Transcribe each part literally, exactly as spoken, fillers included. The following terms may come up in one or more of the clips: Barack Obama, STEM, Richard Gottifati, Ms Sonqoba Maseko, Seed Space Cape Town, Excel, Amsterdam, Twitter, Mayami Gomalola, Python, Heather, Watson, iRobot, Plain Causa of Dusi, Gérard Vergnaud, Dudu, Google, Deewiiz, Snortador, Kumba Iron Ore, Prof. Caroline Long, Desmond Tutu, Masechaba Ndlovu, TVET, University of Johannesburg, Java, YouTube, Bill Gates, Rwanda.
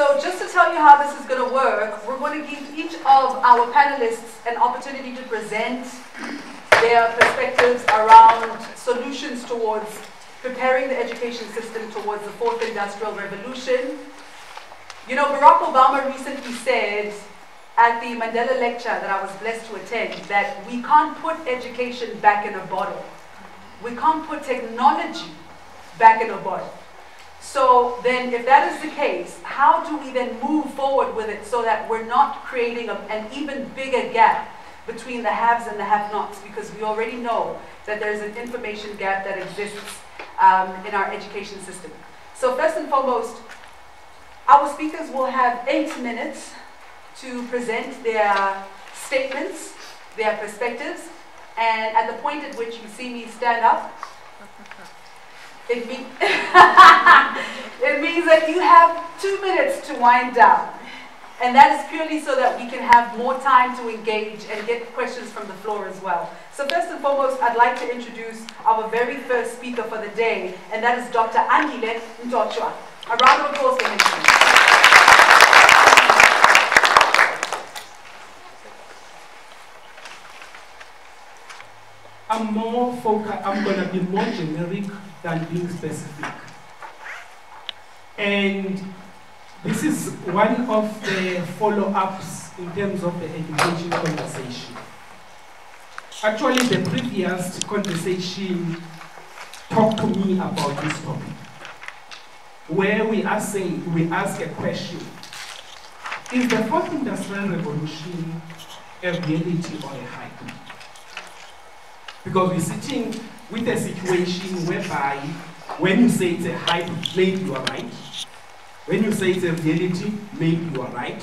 So just to tell you how this is going to work, we're going to give each of our panelists an opportunity to present their perspectives around solutions towards preparing the education system towards the fourth industrial revolution. You know, Barack Obama recently said at the Mandela lecture that I was blessed to attend that we can't put education back in a bottle. We can't put technology back in a bottle. So then if that is the case, how do we then move forward with it so that we're not creating a, an even bigger gap between the haves and the have-nots? Because we already know that there's an information gap that exists um, in our education system. So first and foremost, our speakers will have eight minutes to present their statements, their perspectives, and at the point at which you see me stand up, It, mean it means that you have two minutes to wind down. And that is purely so that we can have more time to engage and get questions from the floor as well. So first and foremost, I'd like to introduce our very first speaker for the day, and that is Doctor Andile Mtotywa. A round of applause for him. I'm more focused, I'm going to be more generic than being specific. And this is one of the follow-ups in terms of the education conversation. Actually, the previous conversation talked to me about this topic, where we are saying, we ask a question. Is the fourth industrial revolution a reality or a hype? Because we're sitting with a situation whereby when you say it's a hype, maybe you are right. When you say it's a reality, maybe you are right.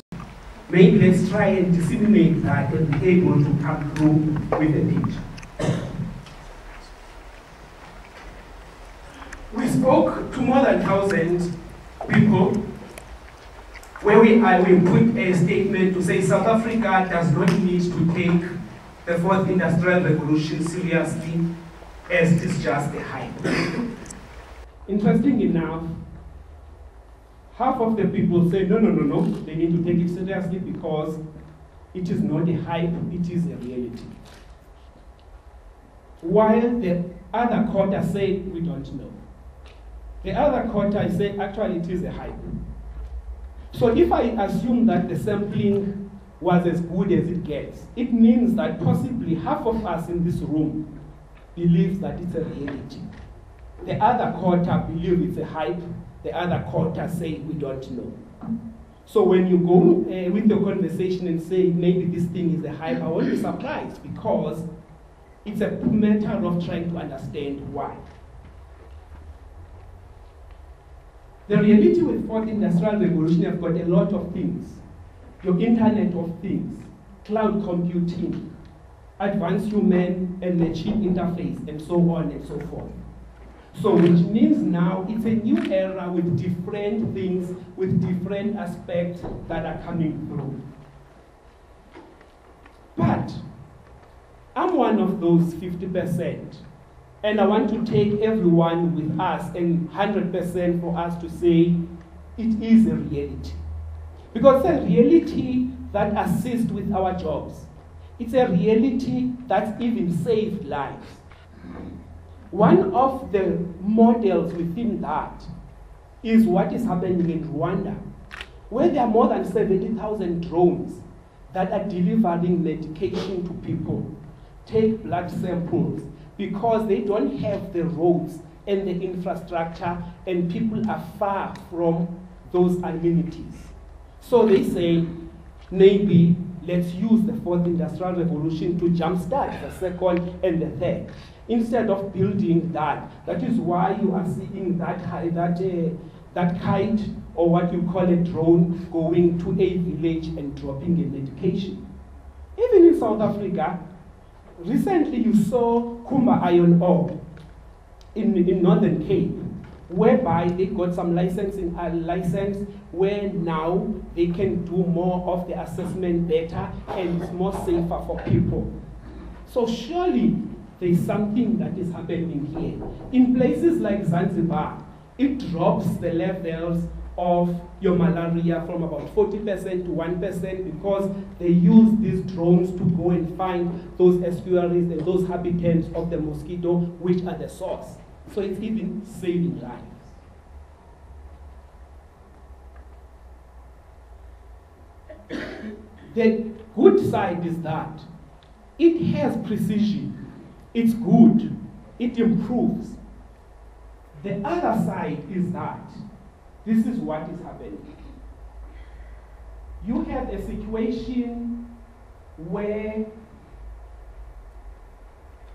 Maybe let's try and disseminate that and be able to come through with the picture. We spoke to more than one thousand people where we, uh, we put a statement to say South Africa does not need to take the fourth industrial revolution seriously, as it's just a hype. Interesting enough, half of the people say, no, no, no, no, they need to take it seriously because it is not a hype, it is a reality. While the other quarter say, we don't know. The other quarter say, actually, it is a hype. So if I assume that the sampling was as good as it gets, it means that possibly half of us in this room believes that it's a reality. The other quarter believe it's a hype, the other quarter say we don't know. So when you go uh, with your conversation and say maybe this thing is a hype, I won't be surprised because it's a matter of trying to understand why. The reality with fourth industrial revolution has got a lot of things. Your Internet of Things, cloud computing, advanced human and machine interface, and so on and so forth. So which means now it's a new era with different things, with different aspects that are coming through. But I'm one of those fifty percent, and I want to take everyone with us and one hundred percent for us to say it is a reality. Because it's a reality that assists with our jobs. It's a reality that even saved lives. One of the models within that is what is happening in Rwanda, where there are more than seventy thousand drones that are delivering medication to people, take blood samples, because they don't have the roads and the infrastructure, and people are far from those amenities. So they say, maybe let's use the fourth industrial revolution to jumpstart the second and the third. Instead of building that, that is why you are seeing that, that, uh, that kite, or what you call a drone, going to a village and dropping in education. Even in South Africa, recently you saw Kumba Iron Ore in, in Northern Cape, whereby they got some licensing uh, license where now they can do more of the assessment better and it's more safer for people. So surely there's something that is happening here. In places like Zanzibar, it drops the levels of your malaria from about forty percent to one percent because they use these drones to go and find those estuaries and those habitats of the mosquito, which are the source. So it's even saving lives. The good side is that it has precision, it's good, it improves. The other side is that this is what is happening. You have a situation where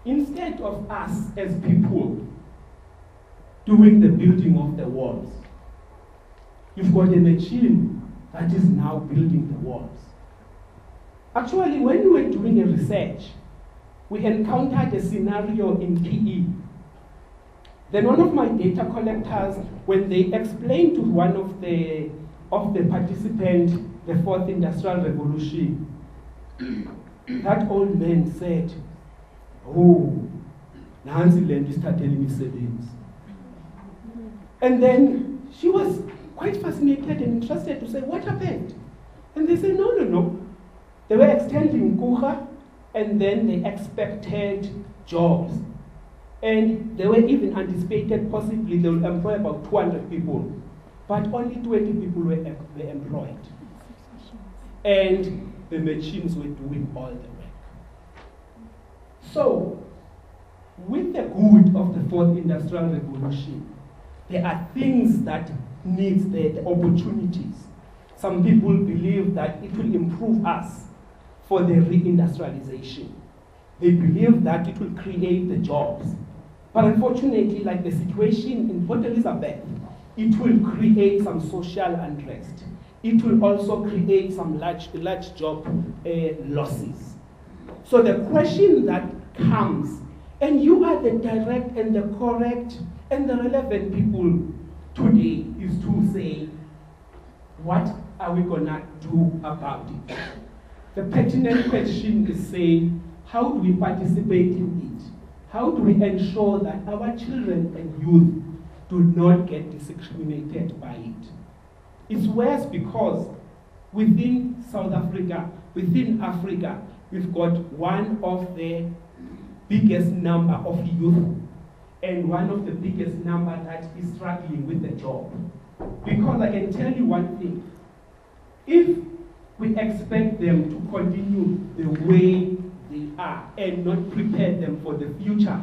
instead of us as people doing the building of the walls, you've got a machine that is now building the walls. Actually, when we were doing a research, we encountered a scenario in P E. Then one of my data collectors, when they explained to one of the, of the participants the fourth industrial revolution, that old man said, oh, Nancy Land is telling me savings. And then she was quite fascinated and interested to say, what happened? And they said, no, no, no. They were extending Kucha, and then they expected jobs. And they were even anticipated possibly they would employ about two hundred people, but only twenty people were, were employed. And the machines were doing all the work. So, with the good of the fourth industrial revolution, there are things that needs the, the opportunities. Some people believe that it will improve us for the reindustrialization. They believe that it will create the jobs. But unfortunately, like the situation in Port Elizabeth, it will create some social unrest. It will also create some large, large job uh, losses. So the question that comes, and you are the direct and the correct and the relevant people today, is to say, what are we gonna do about it? The pertinent question is say, how do we participate in it? How do we ensure that our children and youth do not get discriminated by it? It's worse because within South Africa, within Africa, we've got one of the biggest number of youth and one of the biggest number that is struggling with the job. Because I can tell you one thing, if we expect them to continue the way they are and not prepare them for the future,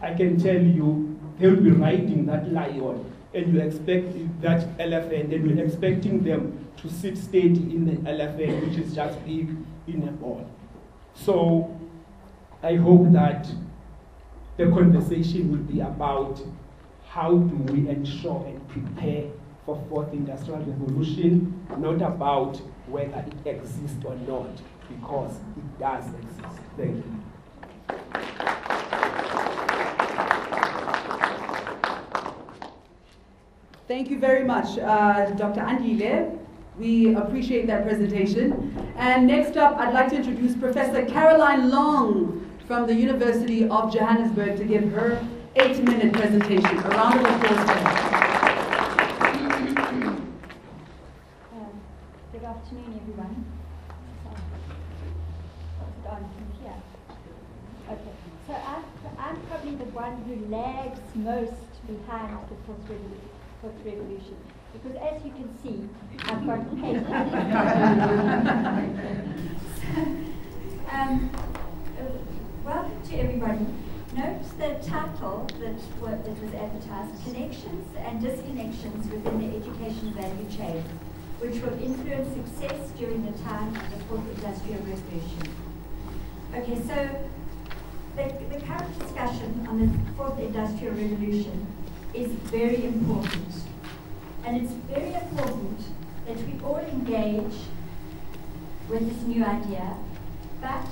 I can tell you they'll be riding that lion and you expect that elephant and you're expecting them to sit steady in the elephant, which is just big in a ball. So I hope that the conversation will be about how do we ensure and prepare for fourth industrial revolution, not about whether it exists or not, because it does exist. Thank you. Thank you very much, uh, Doctor Andile. We appreciate that presentation. And next up, I'd like to introduce Professor Caroline Long from the University of Johannesburg to give her eight-minute presentation. A round of applause for her. Good afternoon, everyone. Okay, so I'm, I'm probably the one who lags most behind the fourth revolution, fourth revolution because as you can see, I've got paper. so, um, uh, welcome to everybody. Note the title that, what, that was advertised, Connections and Disconnections Within the Education Value Chain, which will influence success during the time of the Fourth Industrial Revolution. Okay, so the, the current discussion on the Fourth Industrial Revolution is very important. And it's very important that we all engage with this new idea, but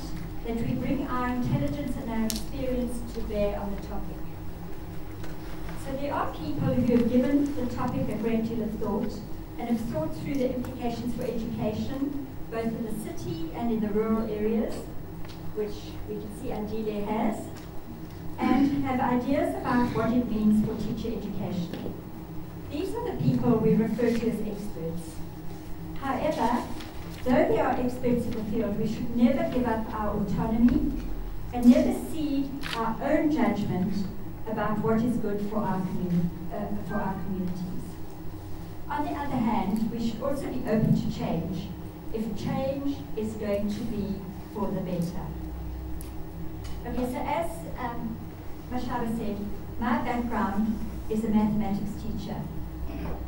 that we bring our intelligence and our experience to bear on the topic. So there are people who have given the topic a great deal of thought, and have thought through the implications for education, both in the city and in the rural areas, which we can see Andile has, and have ideas about what it means for teacher education. These are the people we refer to as experts. However, though they are experts in the field, we should never give up our autonomy and never see our own judgment about what is good for our, uh, for our communities. On the other hand, we should also be open to change, if change is going to be for the better. Okay, so as um, Mashaba said, my background is a mathematics teacher.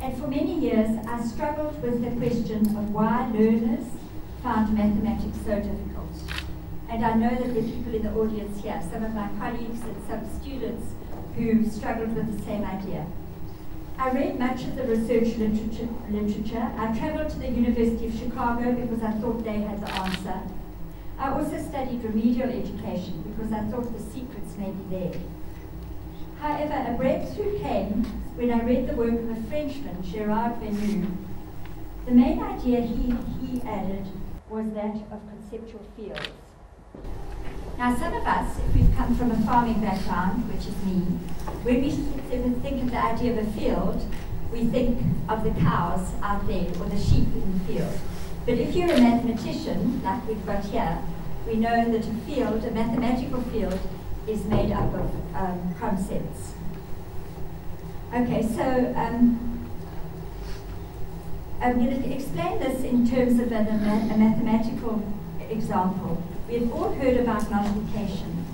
And for many years, I struggled with the question of why learners found mathematics so difficult. And I know that there are people in the audience here, some of my colleagues and some students who struggled with the same idea. I read much of the research literature. literature. I traveled to the University of Chicago because I thought they had the answer. I also studied remedial education because I thought the secrets may be there. However, a breakthrough came when I read the work of a Frenchman, Gérard Vergnaud. The main idea he, he added was that of conceptual fields. Now, some of us, if we've come from a farming background, which is me, when we think of the idea of a field, we think of the cows out there, or the sheep in the field. But if you're a mathematician, like we've got here, we know that a field, a mathematical field, is made up of um, concepts. Okay, so um, I'm going to explain this in terms of a, a mathematical example. We've all heard about multiplication,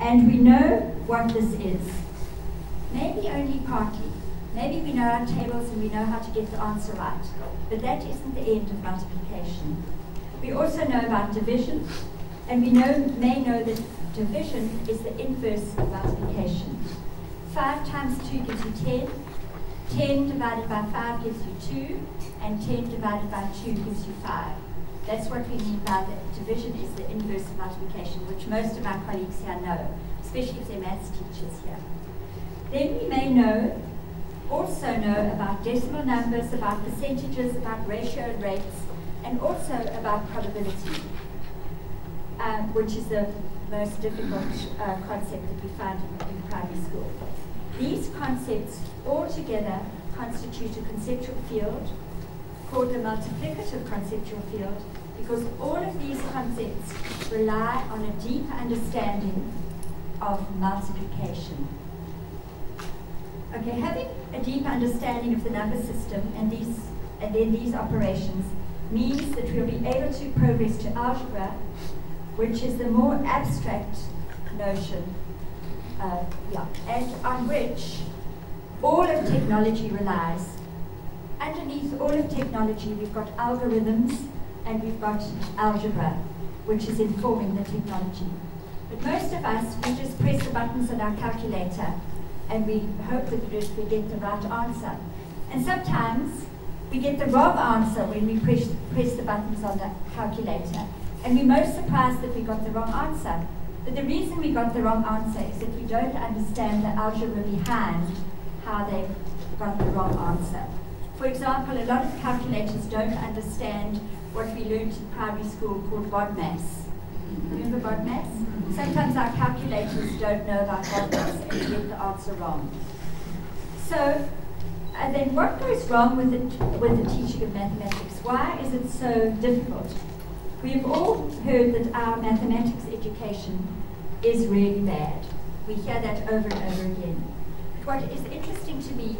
and we know what this is. Maybe only partly. Maybe we know our tables and we know how to get the answer right, but that isn't the end of multiplication. We also know about division, and we know, may know that division is the inverse of multiplication. Five times two gives you ten, ten divided by five gives you two, and ten divided by two gives you five. That's what we mean by that. Division is the inverse of multiplication, which most of our colleagues here know, especially if they're maths teachers here. Then we may know, also know about decimal numbers, about percentages, about ratio and rates, and also about probability, um, which is the most difficult uh, concept that we find in, in primary school. These concepts all together constitute a conceptual field, called the multiplicative conceptual field, because all of these concepts rely on a deep understanding of multiplication. Okay, having a deep understanding of the number system and these and then these operations means that we'll be able to progress to algebra, which is the more abstract notion, uh, yeah, and on which all of technology relies. Underneath all of technology, we've got algorithms and we've got algebra, which is informing the technology. But most of us, we just press the buttons on our calculator and we hope that we get the right answer. And sometimes we get the wrong answer when we press, press the buttons on the calculator. And we're most surprised that we got the wrong answer. But the reason we got the wrong answer is that we don't understand the algebra behind how they got the wrong answer. For example, a lot of calculators don't understand what we learned in primary school called Bodmas. Remember Bodmas? Sometimes our calculators don't know about Bodmas and get the answer wrong. So, and then what goes wrong with the, with the teaching of mathematics? Why is it so difficult? We've all heard that our mathematics education is really bad. We hear that over and over again. But what is interesting to me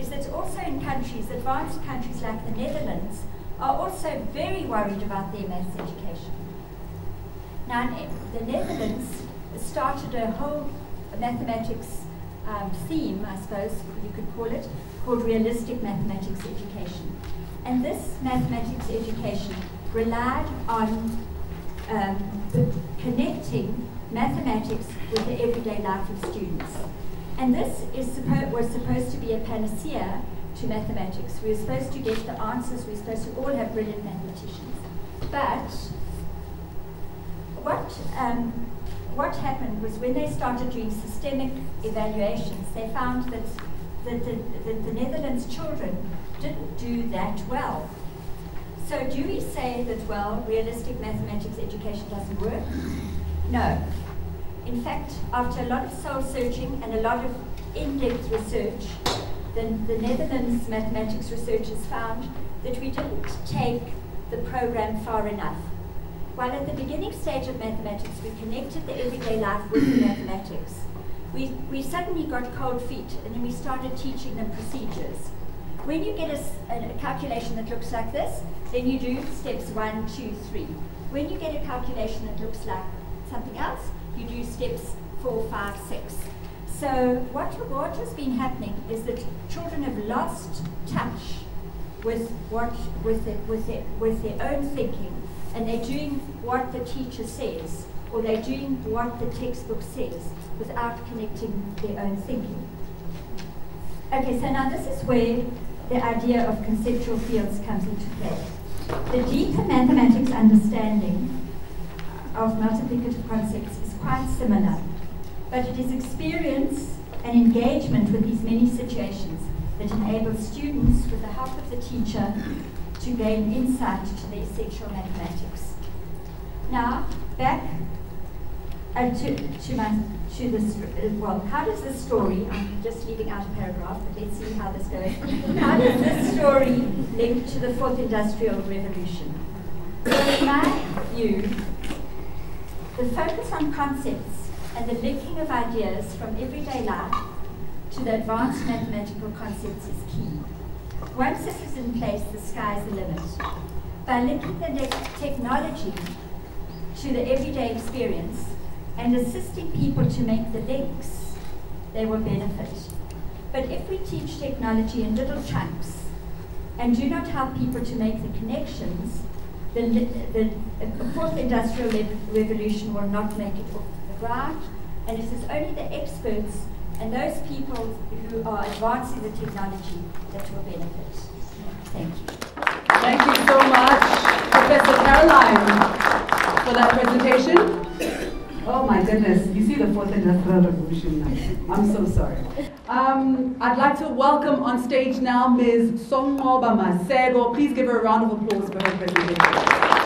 is that also in countries, advanced countries like the Netherlands, are also very worried about their maths education. Now, the Netherlands started a whole mathematics um, theme, I suppose you could call it, called Realistic Mathematics Education. And this mathematics education relied on um, connecting mathematics with the everyday life of students. And this is suppo was supposed to be a panacea to mathematics. We were supposed to get the answers. We were supposed to all have brilliant mathematicians. But what, um, what happened was when they started doing systemic evaluations, they found that the, the, the, the Netherlands children didn't do that well. So do we say that, well, realistic mathematics education doesn't work? No. In fact, after a lot of soul searching and a lot of in-depth research, the, the Netherlands mathematics researchers found that we didn't take the program far enough. While at the beginning stage of mathematics, we connected the everyday life with the mathematics, we, we suddenly got cold feet, and then we started teaching them procedures. When you get a, a calculation that looks like this, then you do steps one, two, three. When you get a calculation that looks like something else, you do steps four, five, six. So what, what has been happening is that children have lost touch with, what, with, the, with, the, with their own thinking, and they're doing what the teacher says, or they're doing what the textbook says, without connecting their own thinking. Okay, so now this is where the idea of conceptual fields comes into play. The deeper mathematics understanding of multiplicative concepts is quite similar, but it is experience and engagement with these many situations that enables students, with the help of the teacher, to gain insight to their sexual mathematics. Now, back uh, to, to, my, to this, well, how does this story, I'm just leaving out a paragraph, but let's see how this goes. How does this story link to the fourth industrial revolution? So in my view, the focus on concepts and the linking of ideas from everyday life to the advanced mathematical concepts is key. Once this is in place, the sky's the limit. By linking the technology to the everyday experience and assisting people to make the links, they will benefit. But if we teach technology in little chunks and do not help people to make the connections, the, the, the fourth industrial revolution will not make it off the ground, and it is only the experts and those people who are advancing the technology that will benefit. Thank you. Thank you so much, Professor Caroline, for that presentation. Oh my goodness, you see the fourth industrial revolution now. I'm so sorry. Um, I'd like to welcome on stage now Miz Sonqoba Maseko. Please give her a round of applause for her presentation.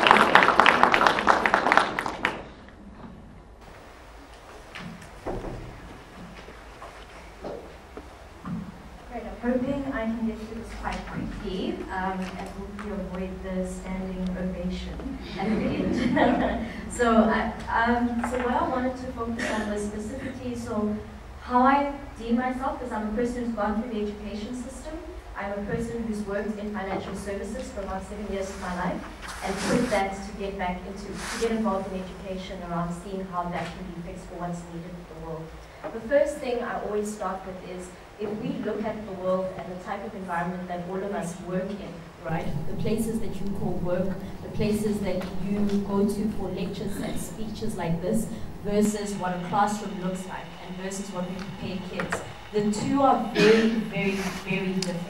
Um, and hopefully avoid the standing ovation at the end. so, I, um, so what I wanted to focus on was specifically, so how I deem myself is I'm a person who's gone through the education system. I'm a person who's worked in financial services for about seven years of my life, and put that to get back into, to get involved in education around seeing how that can be fixed for what's needed for the world. The first thing I always start with is, if we look at the world and the type of environment that all of us work in, right? The places that you call work, the places that you go to for lectures and speeches like this, versus what a classroom looks like, and versus what we prepare kids. The two are very, very, very different.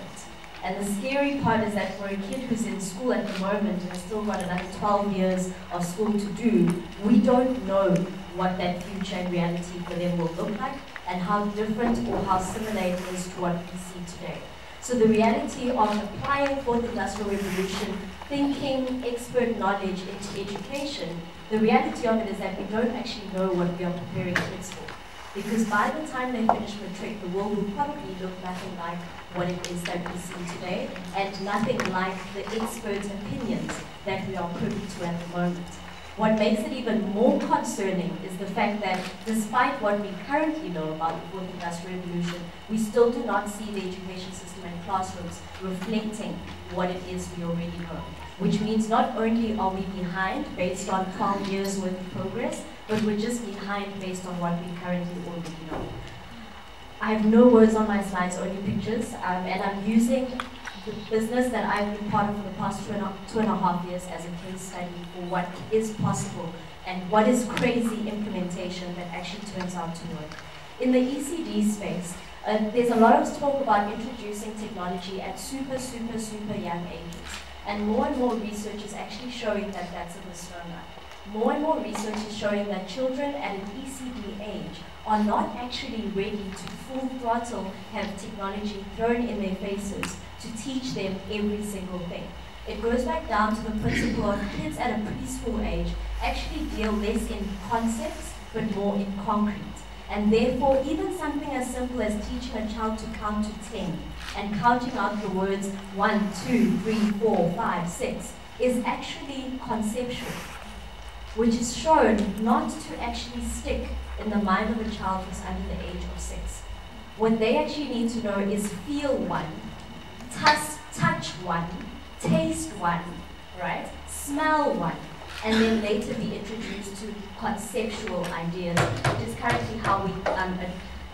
And the scary part is that for a kid who's in school at the moment and still got another twelve years of school to do, we don't know what that future and reality for them will look like, and how different or how similar it is to what we see today. So the reality of applying fourth industrial revolution, thinking, expert knowledge into education, the reality of it is that we don't actually know what we are preparing kids for. Because by the time they finish matric, the world will probably look nothing like what it is that we see today, and nothing like the expert opinions that we are privy to at the moment. What makes it even more concerning is the fact that despite what we currently know about the fourth industrial revolution, we still do not see the education system and classrooms reflecting what it is we already know. Which means not only are we behind based on twelve years worth of progress, but we're just behind based on what we currently already know. I have no words on my slides, only pictures, um, and I'm using the business that I've been part of for the past two and, a, two and a half years as a case study for what is possible and what is crazy implementation that actually turns out to work. In the E C D space, uh, there's a lot of talk about introducing technology at super, super, super young ages. And more and more research is actually showing that that's a misnomer. More and more research is showing that children at an E C D age are not actually ready to full throttle have technology thrown in their faces to teach them every single thing. It goes back down to the principle of kids at a preschool age actually deal less in concepts but more in concrete. And therefore, even something as simple as teaching a child to count to ten and counting out the words one, two, three, four, five, six is actually conceptual, which is shown not to actually stick in the mind of a child who's under the age of six. What they actually need to know is feel one, touch, touch one, taste one, right? Smell one, and then later be introduced to conceptual ideas, which is currently how we um,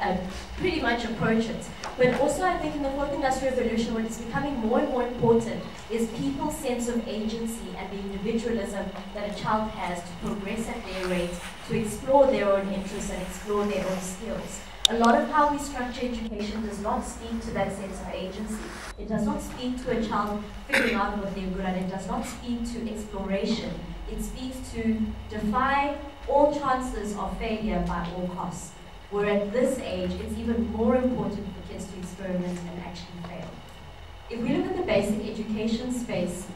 uh, pretty much approach it. But also I think in the fourth industrial revolution, what is becoming more and more important is people's sense of agency and the individualism that a child has to progress at their rate, to explore their own interests and explore their own skills. A lot of how we structure education does not speak to that sense of agency. It does not speak to a child figuring out what they're good at. It does not speak to exploration. It speaks to defy all chances of failure by all costs. Where at this age, it's even more important for kids to experiment and actually fail. If we look at the basic education space,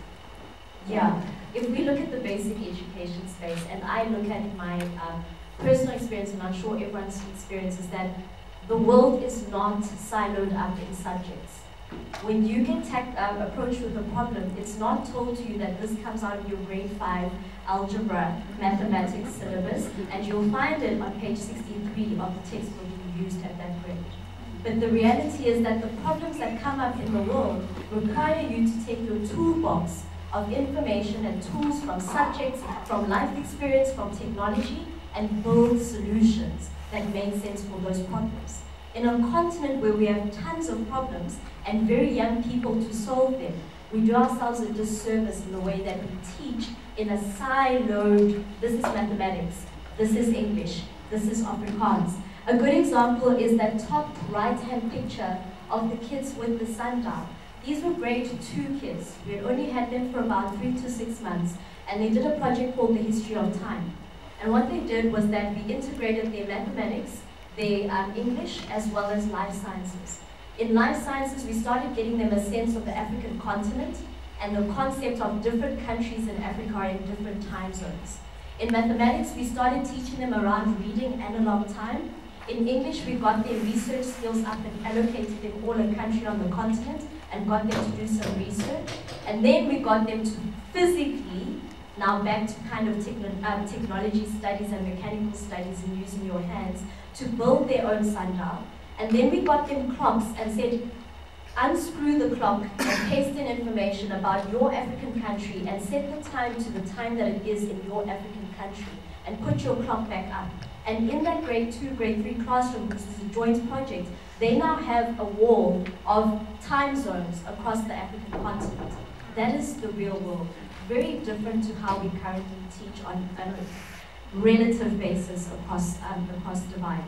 yeah, if we look at the basic education space, and I look at my uh, personal experience, and I'm sure everyone's experience is that the world is not siloed up in subjects. When you get um, approached with a problem, it's not told to you that this comes out of your grade five algebra mathematics syllabus, and you'll find it on page sixty-three of the textbook you used at that grade. But the reality is that the problems that come up in the world require you to take your toolbox of information and tools from subjects, from life experience, from technology, and build solutions that make sense for those problems. In a continent where we have tons of problems and very young people to solve them, we do ourselves a disservice in the way that we teach in a siloed, this is mathematics, this is English, this is Afrikaans. A good example is that top right-hand picture of the kids with the sundial. These were grade two kids. We had only had them for about three to six months, and they did a project called The History of Time. And what they did was that we integrated their mathematics, their um, English, as well as life sciences. In life sciences, we started getting them a sense of the African continent and the concept of different countries in Africa are in different time zones. In mathematics, we started teaching them around reading analog time. In English, we got their research skills up and allocated them all a country on the continent and got them to do some research. And then we got them to physically, now back to kind of techn um, technology studies and mechanical studies and using your hands to build their own sundial. And then we got them clocks and said, unscrew the clock and paste in information about your African country and set the time to the time that it is in your African country and put your clock back up. And in that grade two, grade three classroom, because it's a joint project, they now have a wall of time zones across the African continent. That is the real world. Very different to how we currently teach on a relative basis across, um, across divide.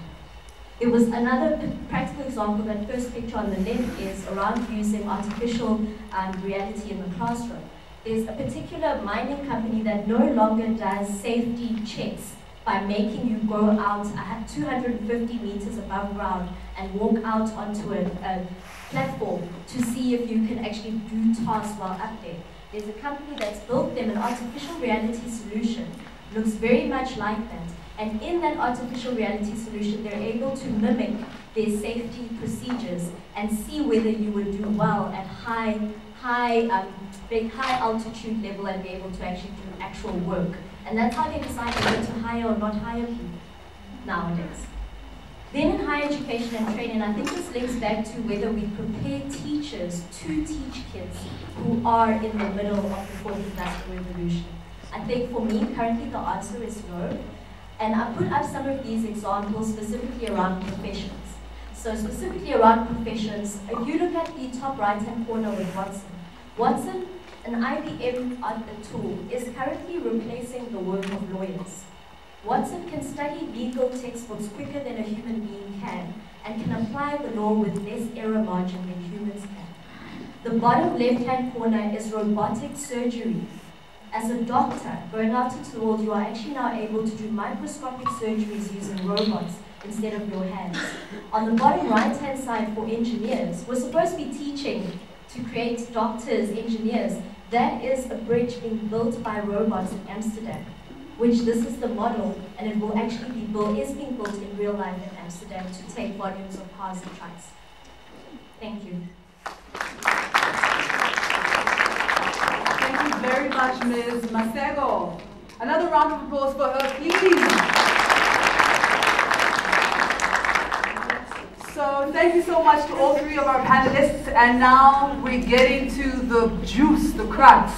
It was another practical example, that first picture on the left is around using artificial um, reality in the classroom. There's a particular mining company that no longer does safety checks by making you go out two hundred fifty meters above ground and walk out onto a, a platform to see if you can actually do tasks while up there. There's a company that's built them an artificial reality solution, looks very much like that. And in that artificial reality solution, they're able to mimic their safety procedures and see whether you would do well at high, high, um, big, high altitude level and be able to actually do actual work. And that's how they decide whether to hire or not hire people nowadays. Then in higher education and training, I think this links back to whether we prepare teachers to teach kids who are in the middle of the fourth industrial revolution. I think for me, currently the answer is no. And I put up some of these examples specifically around professions. So specifically around professions, if you look at the top right-hand corner with Watson. Watson, an I B M tool, is currently replacing the work of lawyers. Watson can study legal textbooks quicker than a human being can and can apply the law with less error margin than humans can. The bottom left-hand corner is robotic surgery. As a doctor, going out into the world, you are actually now able to do microscopic surgeries using robots instead of your hands. On the bottom right-hand side for engineers, we're supposed to be teaching to create doctors, engineers. That is a bridge being built by robots in Amsterdam, which this is the model, and it will actually be built, is being built in real life in Amsterdam. Amsterdam to take volumes of housing trusts. Thank you. Thank you very much, Miz Maseko. Another round of applause for her, please. So thank you so much to all three of our panelists. And now we're getting to the juice, the crux.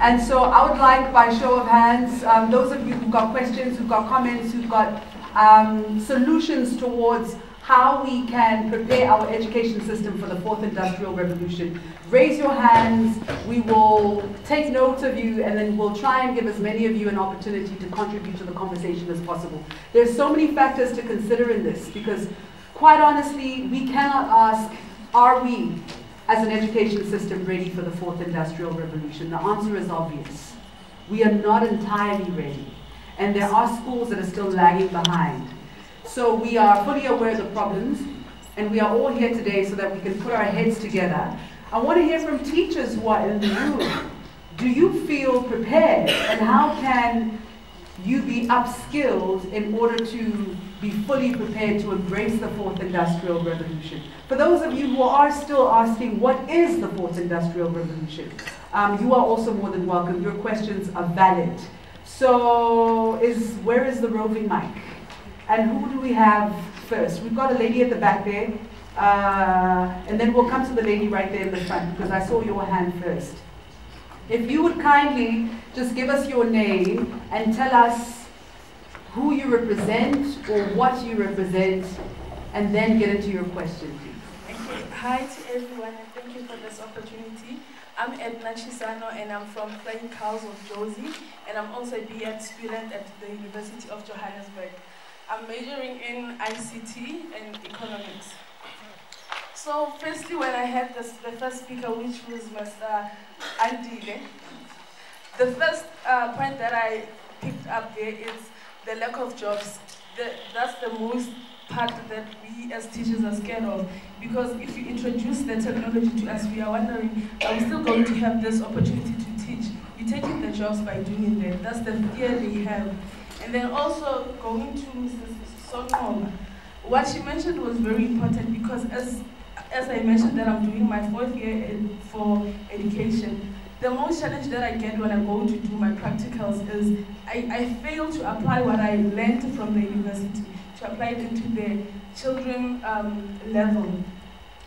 And so I would like, by show of hands, um, those of you who've got questions, who've got comments, who've got um, solutions towards how we can prepare our education system for the fourth industrial revolution. Raise your hands, we will take note of you, and then we'll try and give as many of you an opportunity to contribute to the conversation as possible. There's so many factors to consider in this, because quite honestly, we cannot ask, are we, as an education system, ready for the fourth industrial revolution? The answer is obvious. We are not entirely ready. And there are schools that are still lagging behind. So we are fully aware of the problems, and we are all here today so that we can put our heads together. I want to hear from teachers who are in the room. Do you feel prepared, and how can you be upskilled in order to be fully prepared to embrace the fourth industrial revolution? For those of you who are still asking, what is the fourth industrial revolution? Um, you are also more than welcome. Your questions are valid. So is where is the roving mic? And who do we have first? We've got a lady at the back there, uh, and then we'll come to the lady right there in the front, because I saw your hand first. If you would kindly just give us your name and tell us who you represent or what you represent, and then get into your question, please. Okay. Hi to everyone, and thank you for this opportunity. I'm Edna Chisano, and I'm from Plain Causa of Dusi, and I'm also a B E D student at the University of Johannesburg. I'm majoring in I C T and economics. So firstly, when I had this, the first speaker, which was Mister Andile, the first uh, point that I picked up there is the lack of jobs. The, that's the most part that we as teachers are scared of, because if you introduce the technology to us, we are wondering, are we still going to have this opportunity to teach? You're taking the jobs by doing that. That's the fear they have. And then also going to Missus Sonqoba, what she mentioned was very important, because as, as I mentioned that I'm doing my fourth year in, for education, the most challenge that I get when I go to do my practicals is I, I fail to apply what I learned from the university, to apply it into the children um, level.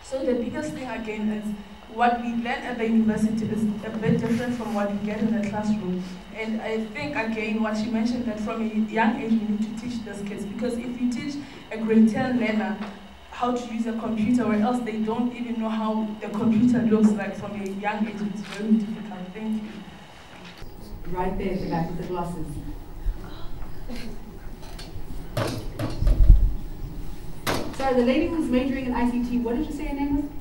So the biggest thing again is, what we learn at the university is a bit different from what we get in the classroom. And I think, again, what she mentioned, that from a young age, we need to teach those kids. Because if you teach a grade ten learner how to use a computer, or else they don't even know how the computer looks like from a young age, it's very difficult. Thank you. Right there, the back with the glasses. Sorry, the lady who's majoring in I C T, what did you say her name was?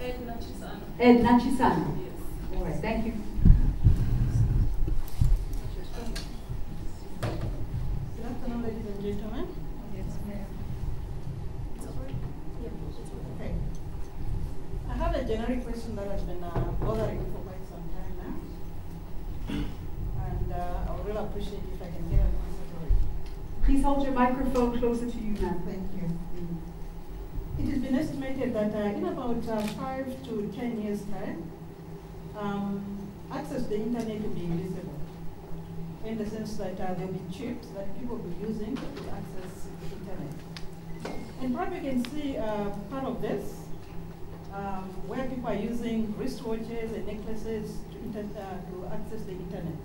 Edna Chisano. Edna Chisano. Yes. All right, thank you. Good afternoon, ladies and gentlemen. Yes, ma'am. It's all right? Yeah, it's okay. I have a generic question that I've been uh, bothering for quite some time now. And uh, I would really appreciate if I can get an answer to it. Please hold your microphone closer to you now. Thank you. Mm. It has been estimated that uh, in about uh, five to ten years' time, um, access to the internet will be invisible, in the sense that uh, there will be chips that people will be using to access the internet. And probably you can see uh, part of this, um, where people are using wristwatches and necklaces to, uh, to access the internet.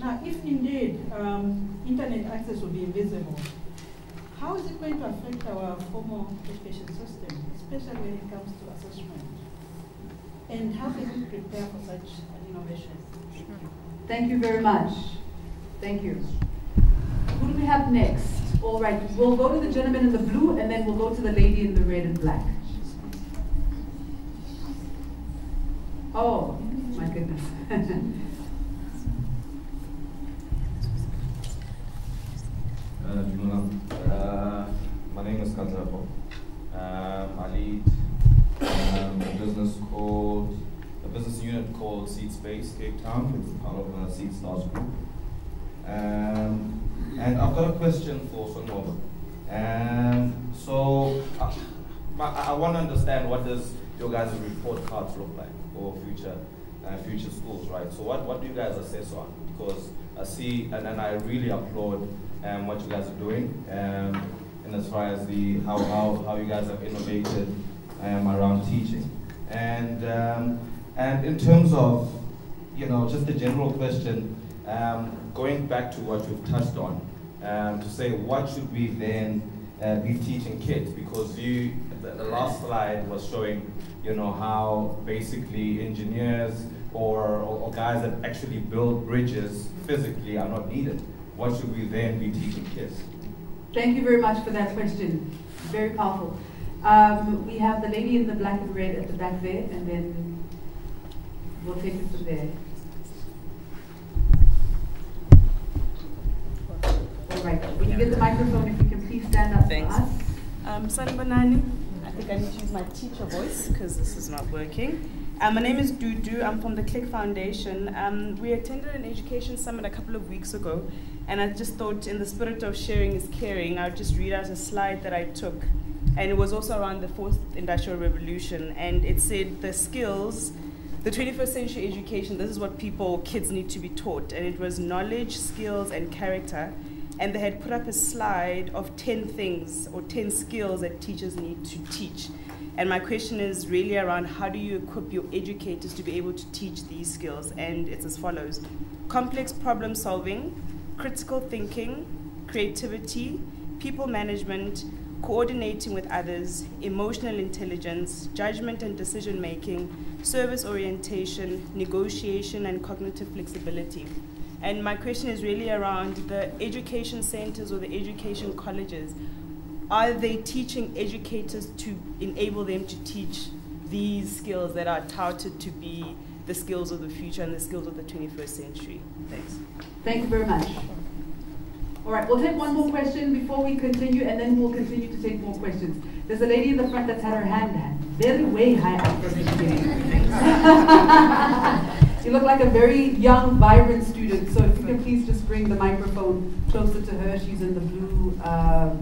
Now, if indeed um, internet access will be invisible, how is it going to affect our formal education system, especially when it comes to assessment? And how can we prepare for such an innovation? Thank you very much. Thank you. Who do we have next? All right, we'll go to the gentleman in the blue, and then we'll go to the lady in the red and black. Oh, my goodness. Uh, my name is Kanzabo. Um, I lead um, a business called a business unit called Seed Space Cape Town. It's part of uh, Seed's large group. Um, and I've got a question for Sonqoba. And so I, I want to understand, what does your guys' report cards look like for future uh, future schools, right? So what, what do you guys assess on? Because I see, and then I really applaud um, what you guys are doing, um, and as far as the how, how, how you guys have innovated um, around teaching. And, um, and in terms of, you know, just a general question, um, going back to what you've touched on, um, to say what should we then uh, be teaching kids? Because you, the, the last slide was showing, you know, how basically engineers or, or, or guys that actually build bridges physically are not needed. What should we then be teaching kids? Thank you very much for that question. Very powerful. Um, we have the lady in the black and red at the back there, and then we'll take it from there. All right, when you get the microphone, if you can please stand up. Thanks. For us. Um, Sanibonani, I think I need to use my teacher voice because this is not working. Um, my name is Dudu, I'm from the Click Foundation. Um, we attended an education summit a couple of weeks ago, and I just thought, in the spirit of sharing is caring, I would just read out a slide that I took. And it was also around the fourth industrial revolution. And it said the skills, the twenty-first century education, this is what people, kids need to be taught. And it was knowledge, skills, and character. And they had put up a slide of ten things or ten skills that teachers need to teach. And my question is really around, how do you equip your educators to be able to teach these skills? And it's as follows: complex problem solving, critical thinking, creativity, people management, coordinating with others, emotional intelligence, judgment and decision making, service orientation, negotiation, and cognitive flexibility. And my question is really around the education centers or the education colleges. Are they teaching educators to enable them to teach these skills that are touted to be the skills of the future and the skills of the twenty-first century? Thanks. Thank you very much. All right, we'll take one more question before we continue, and then we'll continue to take more questions. There's a lady in the front that's had her hand very way high up from the beginning. You look like a very young, vibrant student, so if you can please just bring the microphone closer to her. She's in the blue um,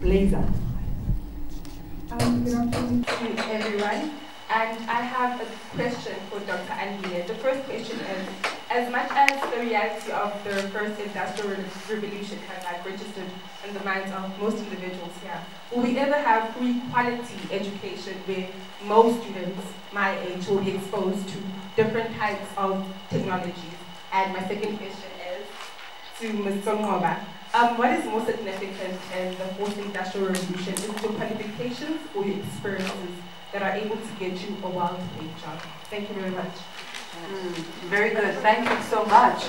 blazer. Um, good afternoon to everyone. And I have a question for Doctor Andile. The first question is, as much as the reality of the first industrial revolution has like registered in the minds of most individuals here, will we ever have free quality education where most students my age will be exposed to different types of technologies? And my second question is to Ms Sonqoba. Um, what is more significant in the fourth industrial revolution? Is it your qualifications or your experiences that are able to get you a well-paid job? Thank you very much. Mm, very good, thank you so much.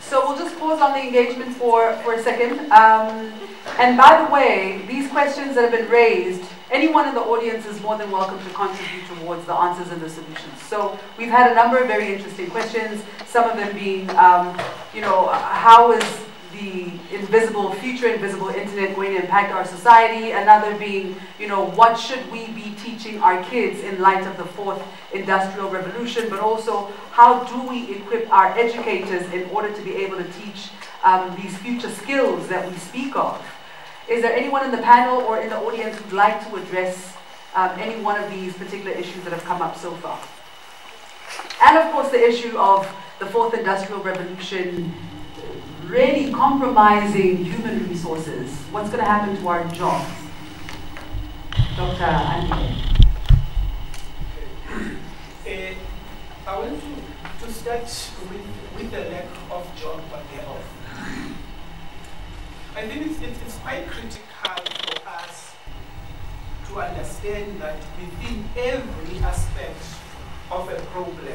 So we'll just pause on the engagement for, for a second. Um, and by the way, these questions that have been raised, anyone in the audience is more than welcome to contribute towards the answers and the solutions. So we've had a number of very interesting questions, some of them being, um, you know, how is the invisible future, invisible internet going to impact our society? Another being, you know, what should we be teaching our kids in light of the fourth industrial revolution? But also, how do we equip our educators in order to be able to teach um, these future skills that we speak of? Is there anyone in the panel or in the audience who'd like to address um, any one of these particular issues that have come up so far? And of course, the issue of the fourth industrial revolution really compromising human resources. What's going to happen to our jobs? Doctor Andile. Okay. Uh, I want to, to start with, with the lack of job on the health. I think it's, it's, it's quite critical for us to understand that within every aspect of a problem,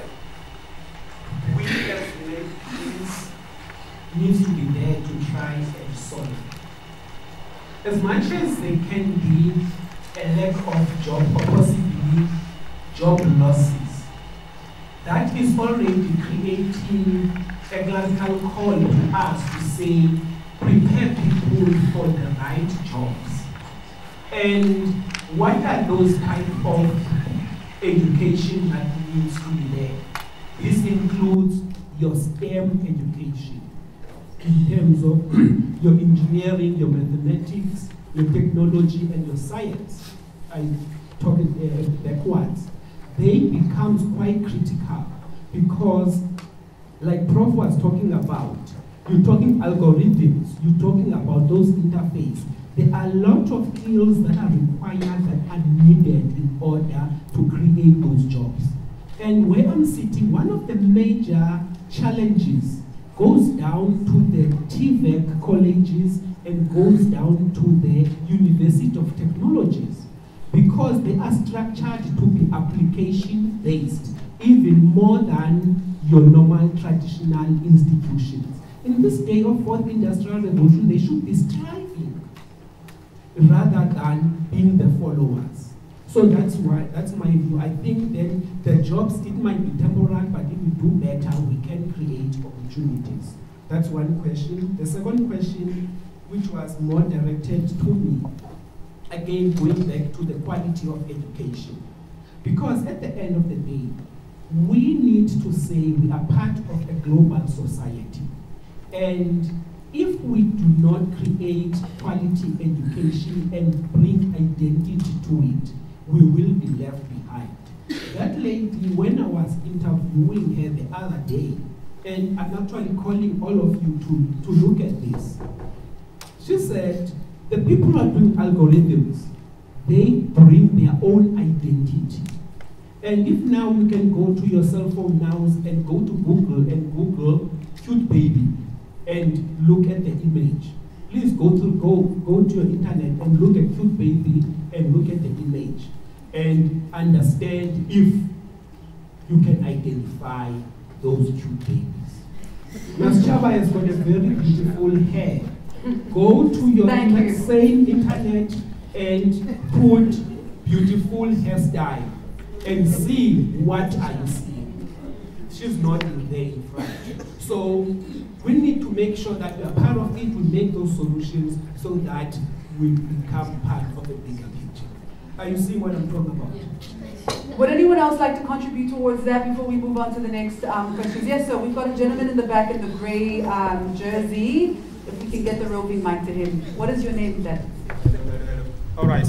we as humans needs to be there to try and solve it. As much as there can be a lack of job or possibly job losses, that is already creating a glacial call to us to say, prepare people for the right jobs. And what are those type of education that needs to be there? This includes your STEM education. in terms of your engineering, your mathematics, your technology, and your science, I talk it backwards, they become quite critical because, like Prof was talking about, you're talking algorithms, you're talking about those interfaces. There are a lot of skills that are required that are needed in order to create those jobs. And where I'm sitting, one of the major challenges goes down to the T V E T colleges and goes down to the University of Technologies, because they are structured to be application-based, even more than your normal traditional institutions. In this day of fourth industrial revolution, they should be striving rather than being the followers. So that's why, that's my view. I think then the jobs, it might be temporary, but if we do better, we can create opportunities. That's one question. The second question, which was more directed to me, again going back to the quality of education. Because at the end of the day, we need to say we are part of a global society. And if we do not create quality education and bring identity to it, we will be left behind. That lady, when I was interviewing her the other day, and I'm actually calling all of you to, to look at this, she said, the people who are doing algorithms, they bring their own identity. And if now you can go to your cell phone now and go to Google and Google cute baby and look at the image. Please go to go go to your internet and look at cute baby and look at the image and understand if you can identify those cute babies. Ms Chaba has got a very beautiful hair. Go to your internet, same internet and put beautiful hairstyle and see what are you seeing. She's not in there in front. So we need to make sure that we are part of it, we make those solutions so that we become part of a bigger picture. Are you seeing what I'm talking about? Yeah. Would anyone else like to contribute towards that before we move on to the next um, questions? Yes, so we've got a gentleman in the back in the grey um, jersey. If we can get the roving mic to him. What is your name then? All right.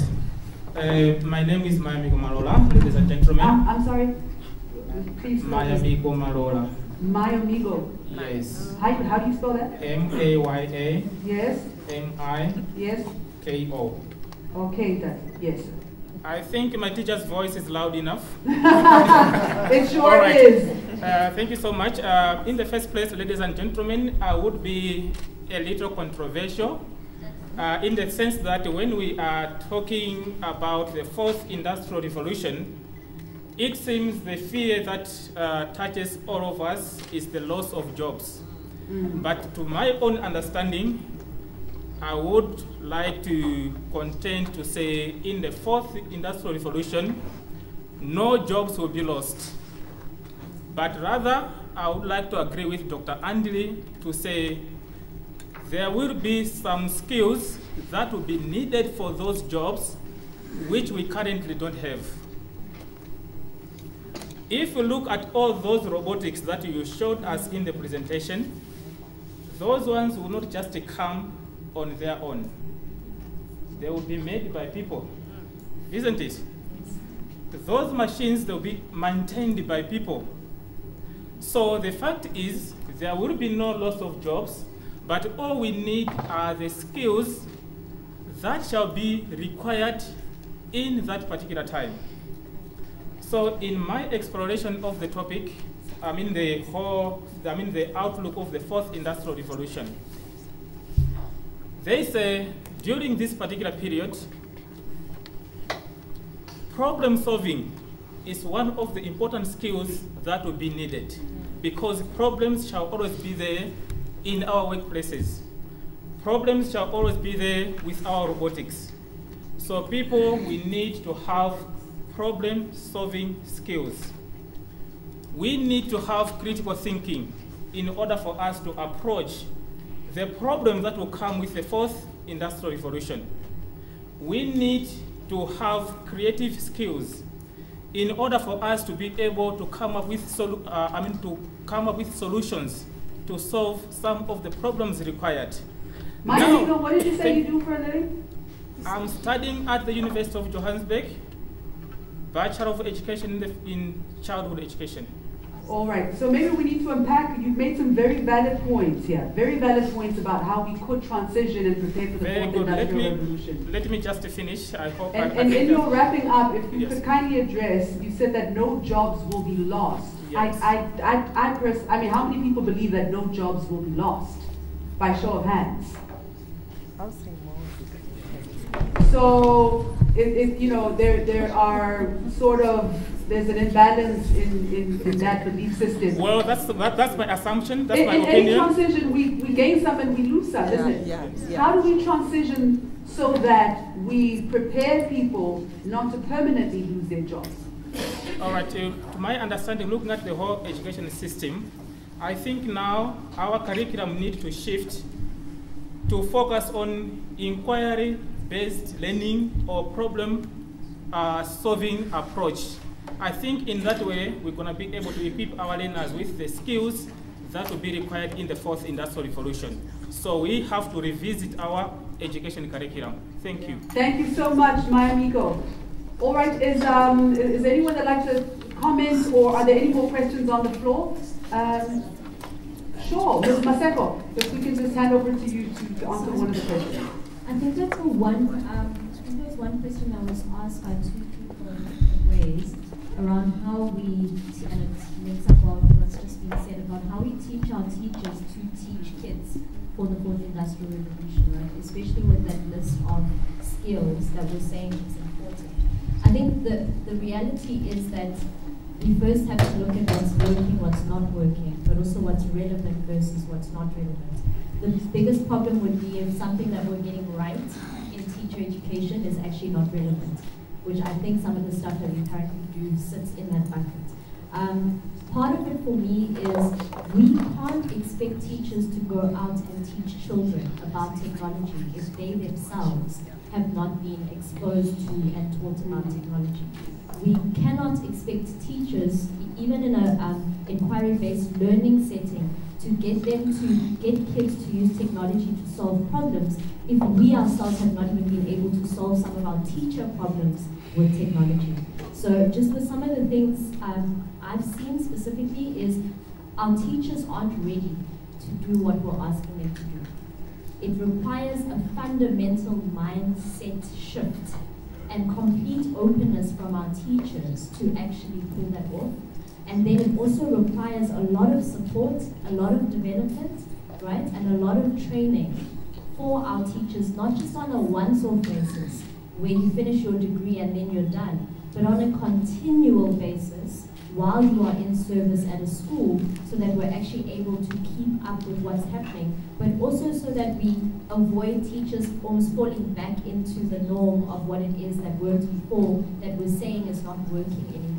Uh, my name is Mayami Gomalola. Ladies and gentlemen. Ah, I'm sorry. Please. Mayami Gomalola. My amigo. Yes. How, how do you spell that? M A Y A. Yes. M I. Yes. K O. Okay, that. Yes. I think my teacher's voice is loud enough. It sure right. is. Uh, thank you so much. Uh, in the first place, ladies and gentlemen, I would be a little controversial uh, in the sense that when we are talking about the fourth industrial revolution, it seems the fear that uh, touches all of us is the loss of jobs. Mm. But to my own understanding, I would like to contend to say in the fourth industrial revolution, no jobs will be lost. But rather, I would like to agree with Doctor Andile to say there will be some skills that will be needed for those jobs which we currently don't have. If you look at all those robotics that you showed us in the presentation, those ones will not just come on their own. They will be made by people, isn't it? Those machines, they'll be maintained by people. So the fact is, there will be no loss of jobs, but all we need are the skills that shall be required in that particular time. So in my exploration of the topic, I mean the whole, I mean the outlook of the fourth industrial revolution, they say during this particular period, problem solving is one of the important skills that will be needed because problems shall always be there in our workplaces. Problems shall always be there with our robotics. So people, we need to have problem solving skills. We need to have critical thinking in order for us to approach the problem that will come with the fourth industrial revolution. We need to have creative skills in order for us to be able to come up with, solu uh, I mean, to come up with solutions to solve some of the problems required. Maseko, what did you say you do for a living? I'm studying at the University of Johannesburg, Bachelor of Education in, the, in Childhood Education. All right, so maybe we need to unpack, you've made some very valid points here, very valid points about how we could transition and prepare for the very fourth good. Industrial let me, Revolution. Let me just finish, I hope. And, I, I and in your wrapping up, if you yes. could kindly address, you said that no jobs will be lost. Yes. I, I, I, I, pers I mean, how many people believe that no jobs will be lost? By show of hands. I'll say more. So, if, if, you know, there, there are sort of, there's an imbalance in, in, in that belief system. Well, that's that, that's my assumption. That's in, my in opinion. Any transition, we, we gain some and we lose some, yeah, isn't it? Yeah, yeah. How do we transition so that we prepare people not to permanently lose their jobs? All right. To, to my understanding, looking at the whole education system, I think now our curriculum needs to shift to focus on inquiry-based learning or problem-solving uh, approach. I think in that way, we're going to be able to equip our learners with the skills that will be required in the fourth industrial revolution. So we have to revisit our education curriculum. Thank you. Thank you so much, Mayami. All right, is, um, is anyone that like to comment, or are there any more questions on the floor? Um, sure, Miz Maseko, if we can just hand over to you to answer one of the questions. I think that's one, um, I think there's one question that was asked by two people raised around how we, and it links up well with what's just been said about how we teach our teachers to teach kids for the fourth industrial revolution, right? Especially with that list of skills that we're saying is important. I think the, the reality is that we first have to look at what's working, what's not working, but also what's relevant versus what's not relevant. The biggest problem would be if something that we're getting right in teacher education is actually not relevant, which I think some of the stuff that we currently do sits in that bucket. Um, part of it for me is we can't expect teachers to go out and teach children about technology if they themselves have not been exposed to and taught about technology. We cannot expect teachers, even in an um, inquiry-based learning setting, to get them to get kids to use technology to solve problems if we ourselves have not even been able to solve some of our teacher problems with technology. So just with some of the things um, I've seen specifically is our teachers aren't ready to do what we're asking them to do. It requires a fundamental mindset shift and complete openness from our teachers to actually pull that off. And then it also requires a lot of support, a lot of development, right, and a lot of training for our teachers, not just on a once-off basis, where you finish your degree and then you're done, but on a continual basis while you are in service at a school, so that we're actually able to keep up with what's happening, but also so that we avoid teachers almost falling back into the norm of what it is that worked before that we're saying is not working anymore.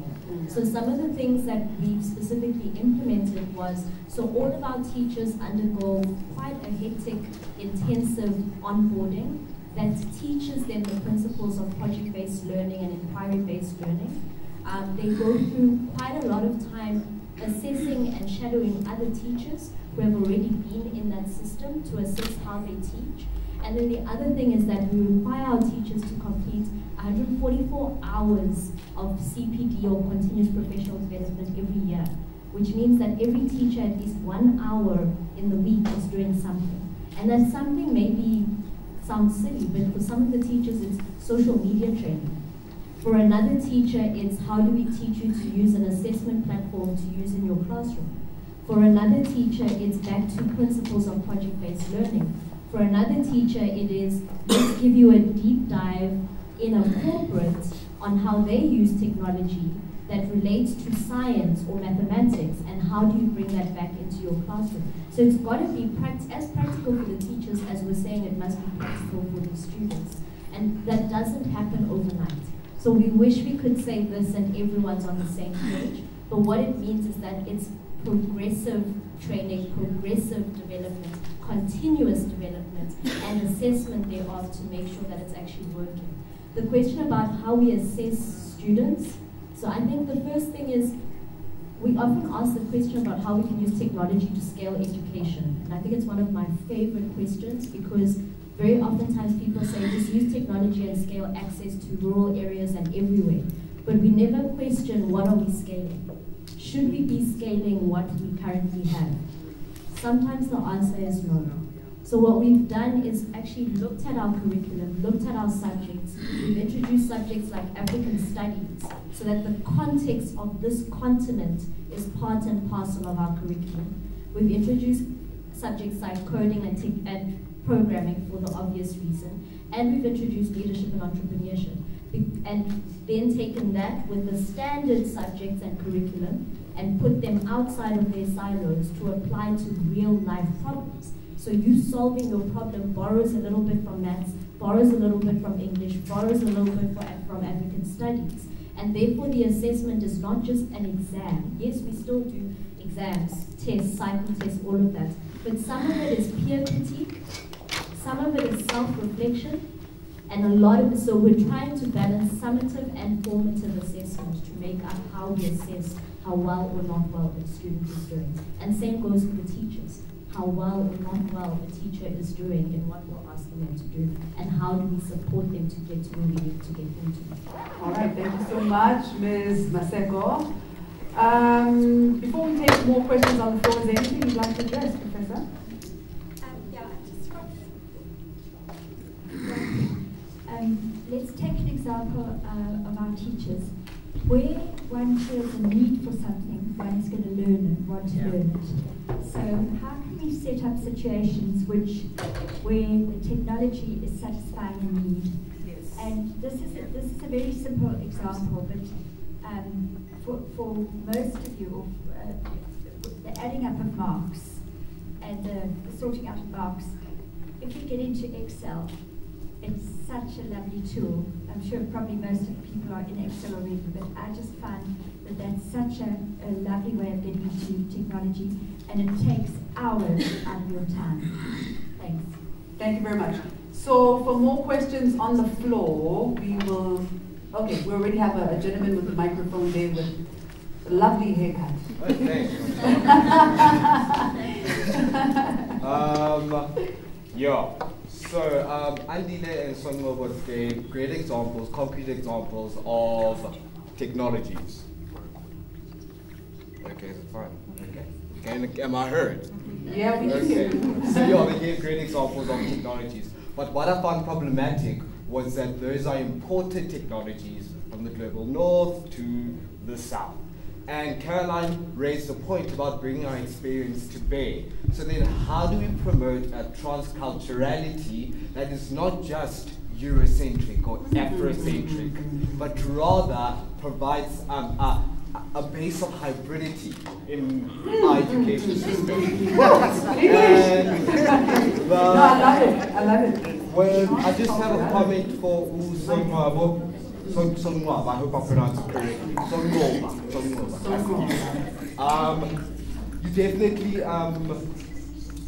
So some of the things that we've specifically implemented was, so all of our teachers undergo quite a hectic, intensive onboarding that teaches them the principles of project-based learning and inquiry-based learning. Um, they go through quite a lot of time assessing and shadowing other teachers who have already been in that system to assess how they teach. And then the other thing is that we require our teachers to complete one hundred forty-four hours of C P D or continuous professional development every year, which means that every teacher at least one hour in the week is doing something. And that something maybe sounds silly, but for some of the teachers it's social media training. For another teacher it's how do we teach you to use an assessment platform to use in your classroom. For another teacher it's back to principles of project-based learning. For another teacher it is let's give you a deep dive in a corporate on how they use technology that relates to science or mathematics, and how do you bring that back into your classroom. So it's got to be practice, as practical for the teachers as we're saying it must be practical for the students. And that doesn't happen overnight. So we wish we could say this and everyone's on the same page, but what it means is that it's progressive training, progressive development, continuous development, and assessment thereof to make sure that it's actually working. The question about how we assess students, so I think the first thing is we often ask the question about how we can use technology to scale education. And I think it's one of my favorite questions, because very oftentimes people say, just use technology and scale access to rural areas and everywhere. But we never question, what are we scaling? Should we be scaling what we currently have? Sometimes the answer is no. So what we've done is actually looked at our curriculum, looked at our subjects. We've introduced subjects like African Studies, so that the context of this continent is part and parcel of our curriculum. We've introduced subjects like coding and, and programming for the obvious reason, and we've introduced leadership and entrepreneurship, and then taken that with the standard subjects and curriculum and put them outside of their silos to apply to real-life problems. So you solving your problem borrows a little bit from maths, borrows a little bit from English, borrows a little bit from African Studies. And therefore the assessment is not just an exam. Yes, we still do exams, tests, cycle tests, all of that. But some of it is peer critique, some of it is self-reflection, and a lot of it, so we're trying to balance summative and formative assessment to make up how we assess how well or not well the student is doing. And same goes for the teachers. How well or not well the teacher is doing and what we're asking them to do, and how do we support them to get to where we need to get into. All right, thank you so much, Miz Maseko. Um, before we take more questions on the floor, is there anything you'd like to address, Professor? Um, yeah, I just want um, let's take an example uh, of our teachers. Where one feels a need for something, one is going to learn and want to yeah. learn it. So how can we set up situations which, where the technology is satisfying a need? Yes. And this is a, this is a very simple example, but um, for, for most of you, uh, the adding up of marks and the, the sorting out of marks, if you get into Excel, it's such a lovely tool. I'm sure probably most of the people are in Excel already, but I just find that that's such a, a lovely way of getting into technology, and it takes hours out of your time. Thanks. Thank you very much. So for more questions on the floor, we will, okay, we already have a, a gentleman with a microphone there with a lovely haircut. Okay. um, yeah. So, um, Andile and Sonqoba gave great examples, concrete examples of technologies. Okay, is it fine? Okay. Can, am I heard? Yeah, we okay. do. So, yeah, they gave great examples of technologies. But what I found problematic was that those are imported technologies from the global north to the south. And Caroline raised the point about bringing our experience to bear. So then how do we promote a transculturality that is not just Eurocentric or Afrocentric, but rather provides um, a, a base of hybridity in our education system? and, um, no, I love it, I love it. Well, I just have a comment for Sonqoba. Sonqoba, I hope I pronounced it correctly. Sonqoba, Sonqoba. Um, you definitely um,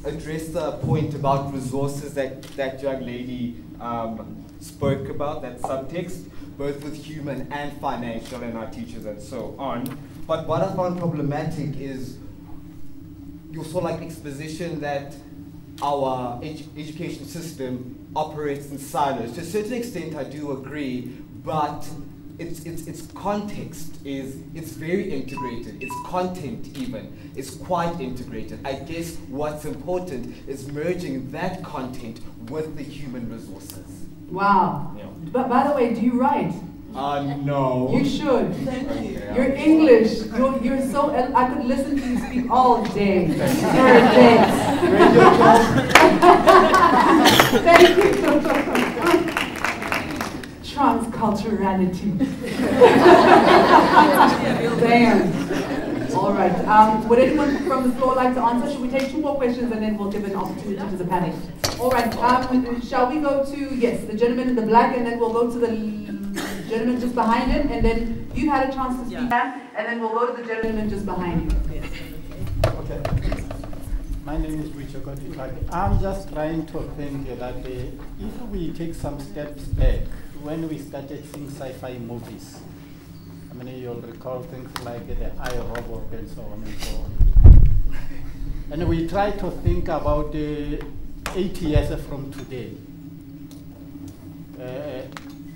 addressed the point about resources that that young lady um, spoke about, that subtext, both with human and financial and our teachers and so on. But what I found problematic is you saw like exposition that our edu education system operates in silos. To a certain extent, I do agree. But its, its, its context is, it's very integrated, its content even, is quite integrated. I guess what's important is merging that content with the human resources. Wow. Yeah. But by the way, do you write? Uh, no. You should. Thank you. You're English. You're, you're so, I could listen to you speak all day. You're a dance. Thank you. Thank you. Transculturality. Damn. All right. Um, would anyone from the floor like to answer? Should we take two more questions and then we'll give an opportunity to the panel? All right. Um, shall we go to, yes, the gentleman in the black, and then we'll go to the gentleman just behind him, and then you've had a chance to speak, yeah. and then we'll go to the gentleman just behind you. Okay. My name is Richard Gottifati. I'm just trying to think that uh, if we take some steps back, when we started seeing sci-fi movies, I mean, you'll recall things like the iRobot and so on and so on. And we try to think about uh, eight years from today. Uh,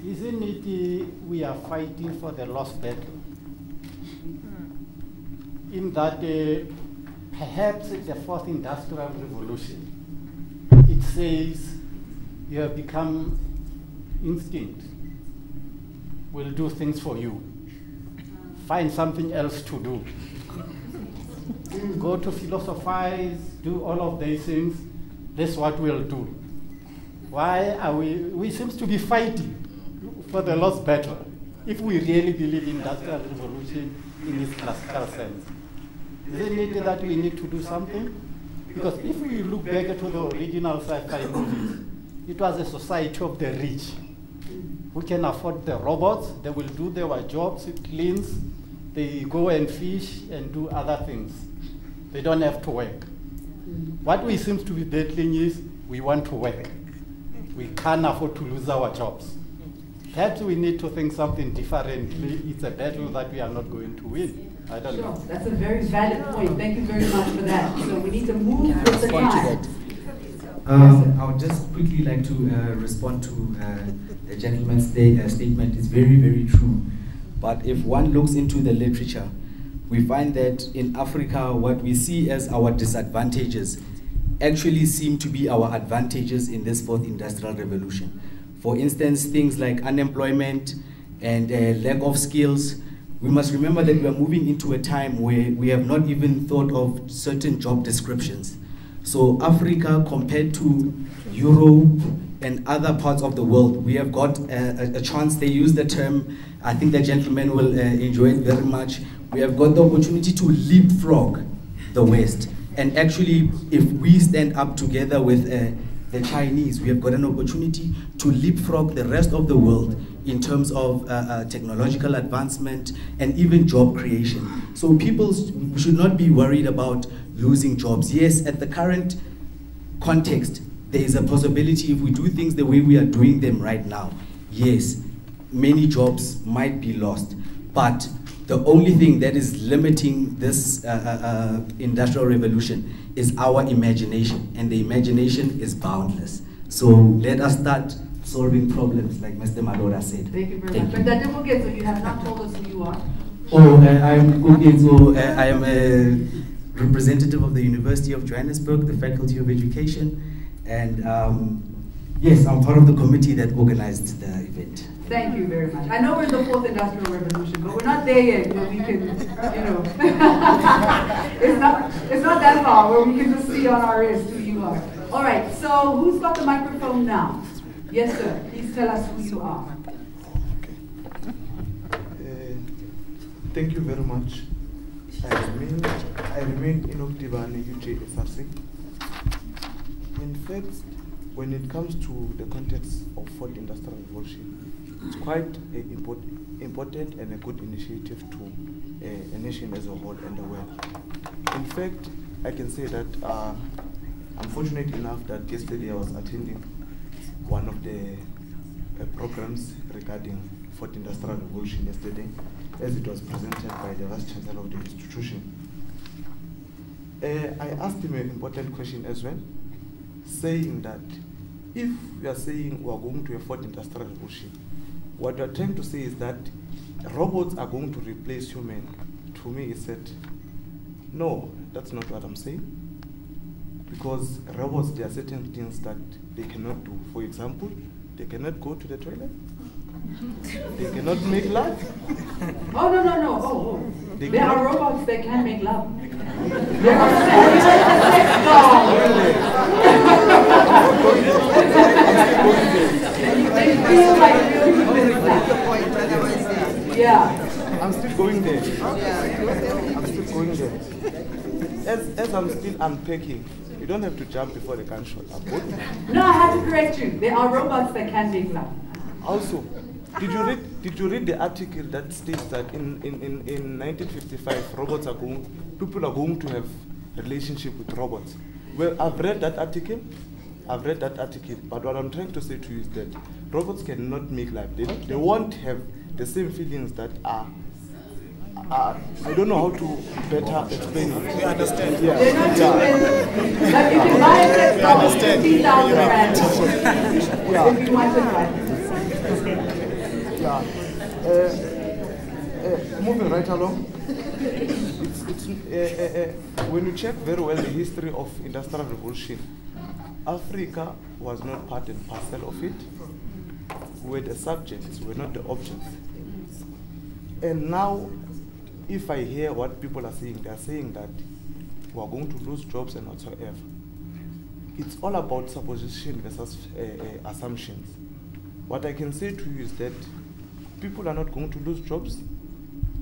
isn't it uh, we are fighting for the lost battle? In that uh, perhaps the fourth industrial revolution, it says you have become instinct. We'll do things for you. Find something else to do. Go to philosophize, do all of these things. That's what we'll do. Why are we, we seems to be fighting for the lost battle if we really believe in industrial revolution in its classical sense. Isn't it that we need to do something? Because if we look back to the original sci-fi movies, it was a society of the rich who can afford the robots. They will do their jobs, it cleans, they go and fish and do other things. They don't have to work. What we seem to be battling is we want to work. We can't afford to lose our jobs. Perhaps we need to think something differently. It's a battle that we are not going to win. I don't sure. know. That's a very valid point. Thank you very much for that. So we need to move with the time. Um, I would just quickly like to uh, respond to uh, the gentleman's st uh, statement. It's very, very true. But if one looks into the literature, we find that in Africa, what we see as our disadvantages actually seem to be our advantages in this fourth industrial revolution. For instance, things like unemployment and uh, lack of skills. We must remember that we are moving into a time where we have not even thought of certain job descriptions. So Africa, compared to Europe and other parts of the world, we have got a, a chance. They use the term, I think the gentleman will uh, enjoy it very much. We have got the opportunity to leapfrog the West. And actually, if we stand up together with uh, the Chinese, we have got an opportunity to leapfrog the rest of the world in terms of uh, uh, technological advancement and even job creation. So people should not be worried about losing jobs. Yes, at the current context, there is a possibility if we do things the way we are doing them right now, yes, many jobs might be lost. But the only thing that is limiting this uh, uh, industrial revolution is our imagination, and the imagination is boundless. So let us start solving problems, like Mister Madora said. Thank you very much. But Doctor Mugetso, you have not told us who you are. Oh, uh, I'm Mugetso. Uh, I am a representative of the University of Johannesburg, the Faculty of Education, and um, yes, I'm part of the committee that organized the event. Thank you very much. I know we're in the fourth industrial revolution, but we're not there yet where we can, you know, it's not it's not that far where we can just see on our wrist who you are. All right. So who's got the microphone now? Yes, sir. Please tell us who you are. Okay. Uh, thank you very much. I remain, I remain inactive in U J F R C. In fact, when it comes to the context of fourth industrial revolution, it's quite a import, important and a good initiative to uh, a nation as a whole and the world. In fact, I can say that uh, I'm fortunate enough that yesterday I was attending one of the uh, programs regarding fourth industrial revolution yesterday, as it was presented by the Vice Chancellor of the institution. Uh, I asked him an important question as well, saying that if we are saying we are going to a fourth industrial revolution, what we are trying to say is that robots are going to replace humans. To me, he said, no, that's not what I'm saying. Because robots, there are certain things that they cannot do. For example, they cannot go to the toilet. They cannot make love. Oh, no, no, no. Oh, oh. They there are robots that can make love. There are robots. Yeah. I'm still going there. I'm still going there. As, as I'm still unpacking, you don't have to jump before the gunshot. No, I have to correct you. There are robots that can make love. Also, did you read did you read the article that states that in, in, in, in nineteen fifty-five robots are going people are going to have relationship with robots? Well, I've read that article. I've read that article, but what I'm trying to say to you is that robots cannot make love. They, they won't have the same feelings that are Uh, I don't know how to better explain it. We understand. Yeah. Yeah. Yeah. We understand. Yeah. Uh, moving right along, it's, it's, uh, uh, uh, when you check very well the history of industrial revolution, Africa was not part and parcel of it. We were the subjects, we were not the objects. And now, if I hear what people are saying, they are saying that we are going to lose jobs and whatsoever. It's all about supposition versus uh, uh, assumptions. What I can say to you is that people are not going to lose jobs.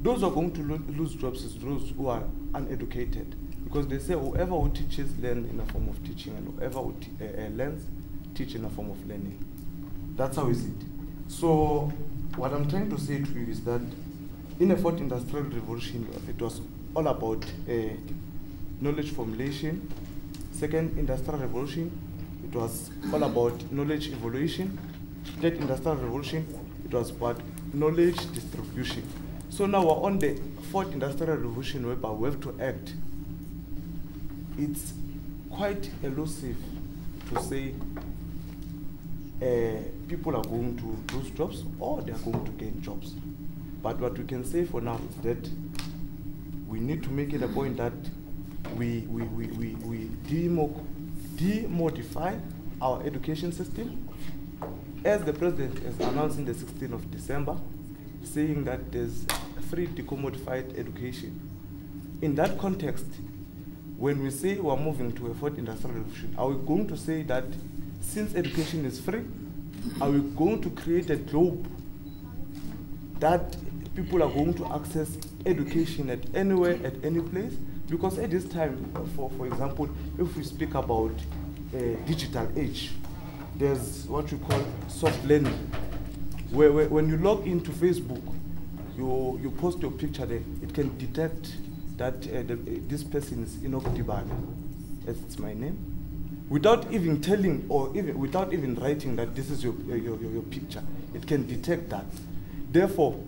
Those who are going to lo lose jobs is those who are uneducated, because they say whoever who teaches learns in a form of teaching, and whoever who te uh, uh, learns teach in a form of learning. That's how is it. So what I'm trying to say to you is that in the fourth industrial revolution, it was all about uh, knowledge formulation. Second industrial revolution, it was all about knowledge evolution. Third industrial revolution, it was about knowledge distribution. So now we're on the fourth industrial revolution whereby we have to act. It's quite elusive to say uh, people are going to lose jobs or they are going to gain jobs. But what we can say for now is that we need to make it a point that we, we, we, we, we de-modify our education system. As the president is announcing the sixteenth of December, saying that there's free decommodified education. In that context, when we say we're moving to a fourth industrial revolution, are we going to say that since education is free, are we going to create a globe that people are going to access education at anywhere, at any place? Because at this time, for, for example, if we speak about uh, digital age, there's what you call soft learning, where, where when you log into Facebook, you, you post your picture there, it can detect that uh, the, uh, this person is Inokutibane, as it's my name, without even telling or even without even writing that this is your, uh, your, your, your picture. It can detect that. Therefore,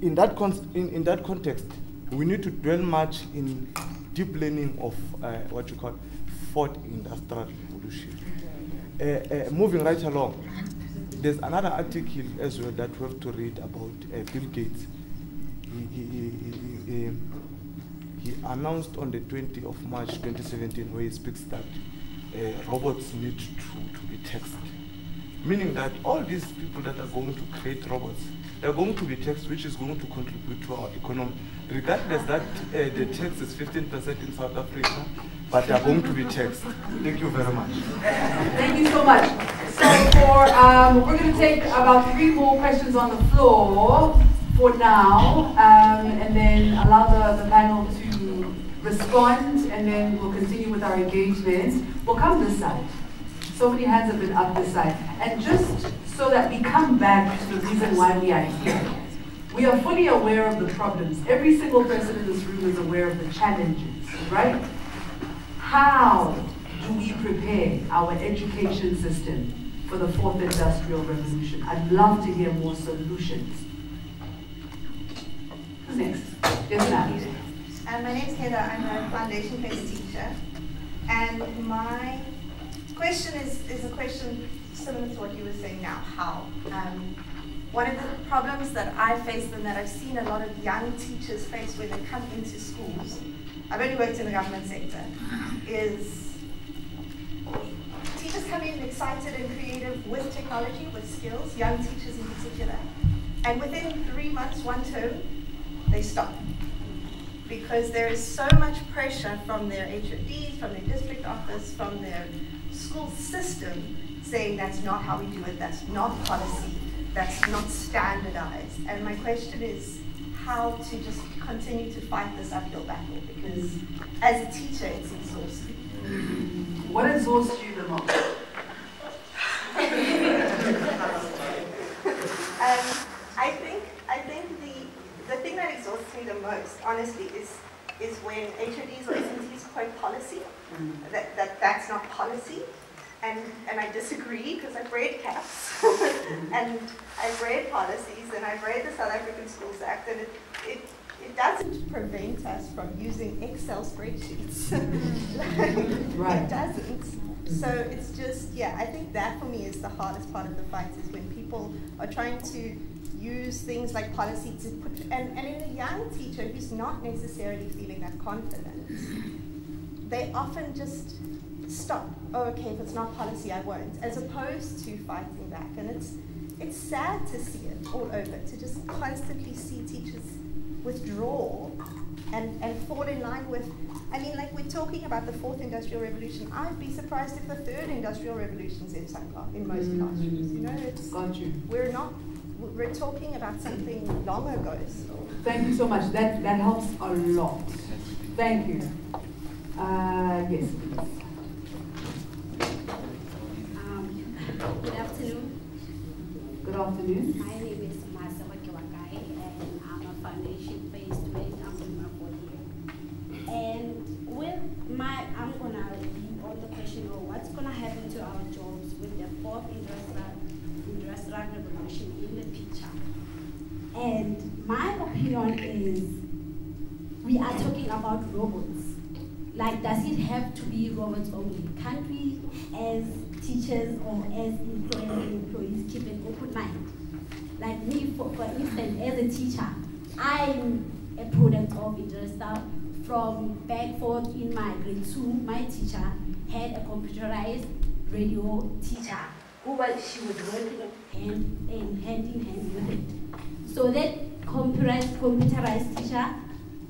in that, con in, in that context, we need to dwell much in deep learning of uh, what you call fourth industrial revolution. Uh, uh, moving right along, there's another article as well that we have to read about uh, Bill Gates. He, he, he, he, he announced on the twentieth of March twenty seventeen, where he speaks that uh, robots need to, to be texted, meaning that all these people that are going to create robots, they're going to be text, which is going to contribute to our economy, regardless that uh, the tax is fifteen percent in South Africa, but they're going to be taxed. Thank you very much. Thank you so much. So for, um, we're going to take about three more questions on the floor for now, um, and then allow the, the panel to respond, and then we'll continue with our engagements. We'll come this side. So many hands have been up this side. And just so that we come back to the reason why we are here, we are fully aware of the problems. Every single person in this room is aware of the challenges, right? How do we prepare our education system for the fourth industrial revolution? I'd love to hear more solutions. Who's next? Yes, ma'am. Um, my name's Heather. I'm a foundation-based teacher. And my question is, is a question similar to what you were saying now, how? Um, one of the problems that I faced and that I've seen a lot of young teachers face when they come into schools, I've only worked in the government sector, is teachers come in excited and creative with technology, with skills, young teachers in particular, and within three months, one term, they stop. Because there is so much pressure from their H O D, from their district office, from their school system, saying that's not how we do it, that's not policy, that's not standardized. And my question is how to just continue to fight this uphill battle, because as a teacher, it's exhausting. What exhausts you the most? um, I think, I think the, the thing that exhausts me the most, honestly, is is when H O Ds or S M Ts quote policy, that, that that's not policy. And, and I disagree, because I've read C A P S, and I've read policies, and I've read the South African Schools Act, and it, it, it doesn't prevent us from using Excel spreadsheets. Like, right. It doesn't. So it's just, yeah, I think that for me is the hardest part of the fight, is when people are trying to use things like policy to put, and, and in a young teacher who's not necessarily feeling that confidence, they often just stop, oh, okay, if it's not policy, I won't, as opposed to fighting back. And it's, it's sad to see it all over, to just constantly see teachers withdraw and, and fall in line with, I mean, like, we're talking about the fourth industrial revolution. I'd be surprised if the third industrial revolution's in some class, in most mm-hmm. classrooms. You know, it's, Got you. we're not, we're talking about something long ago. So. Thank you so much. That that helps a lot. Thank you. Uh, yes. Um, good afternoon. Good afternoon. My name is Ms Sonqoba Maseko, and I'm a foundation-based student. I'm in my fourth year. And with my, I'm gonna leave on the question of what's gonna happen to our jobs with the fourth industrial industrial revolution in the picture. And my opinion is, we are talking about robots. Like, does it have to be robots only? Can't we, as teachers or as employers, employees, keep an open mind? Like me, for, for instance, as a teacher, I'm a product of industrial. From back forth in my grade two, my teacher had a computerized radio teacher who was, she was working hand, and hand in hand with it. So that computerized, computerized teacher,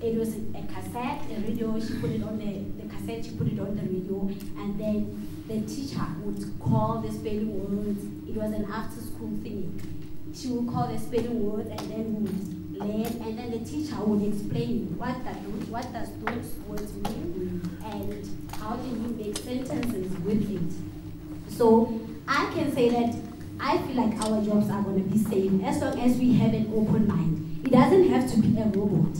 it was a cassette, a radio, she put it on the, the cassette, she put it on the radio, and then the teacher would call the spelling words. It was an after-school thing. She would call the spelling words, and then we would learn, and then the teacher would explain what that what does those words mean, and how can you make sentences with it. So I can say that I feel like our jobs are going to be safe as long as we have an open mind. It doesn't have to be a robot.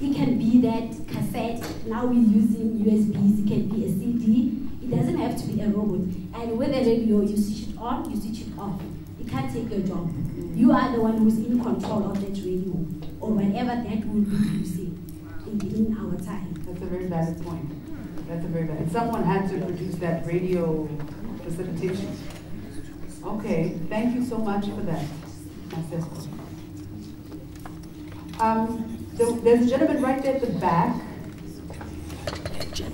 It can be that cassette, now we're using U S Bs, it can be a C D. It doesn't have to be a robot. And with a radio, you switch it on, you switch it off. It can't take your job. You are the one who's in control of that radio, or whatever that will be producing in, in our time. That's a very valid point. That's a very valid. Someone had to produce that radio facilitation. Okay, thank you so much for that. Um, The, there's a gentleman right there at the back. Uh, thank you.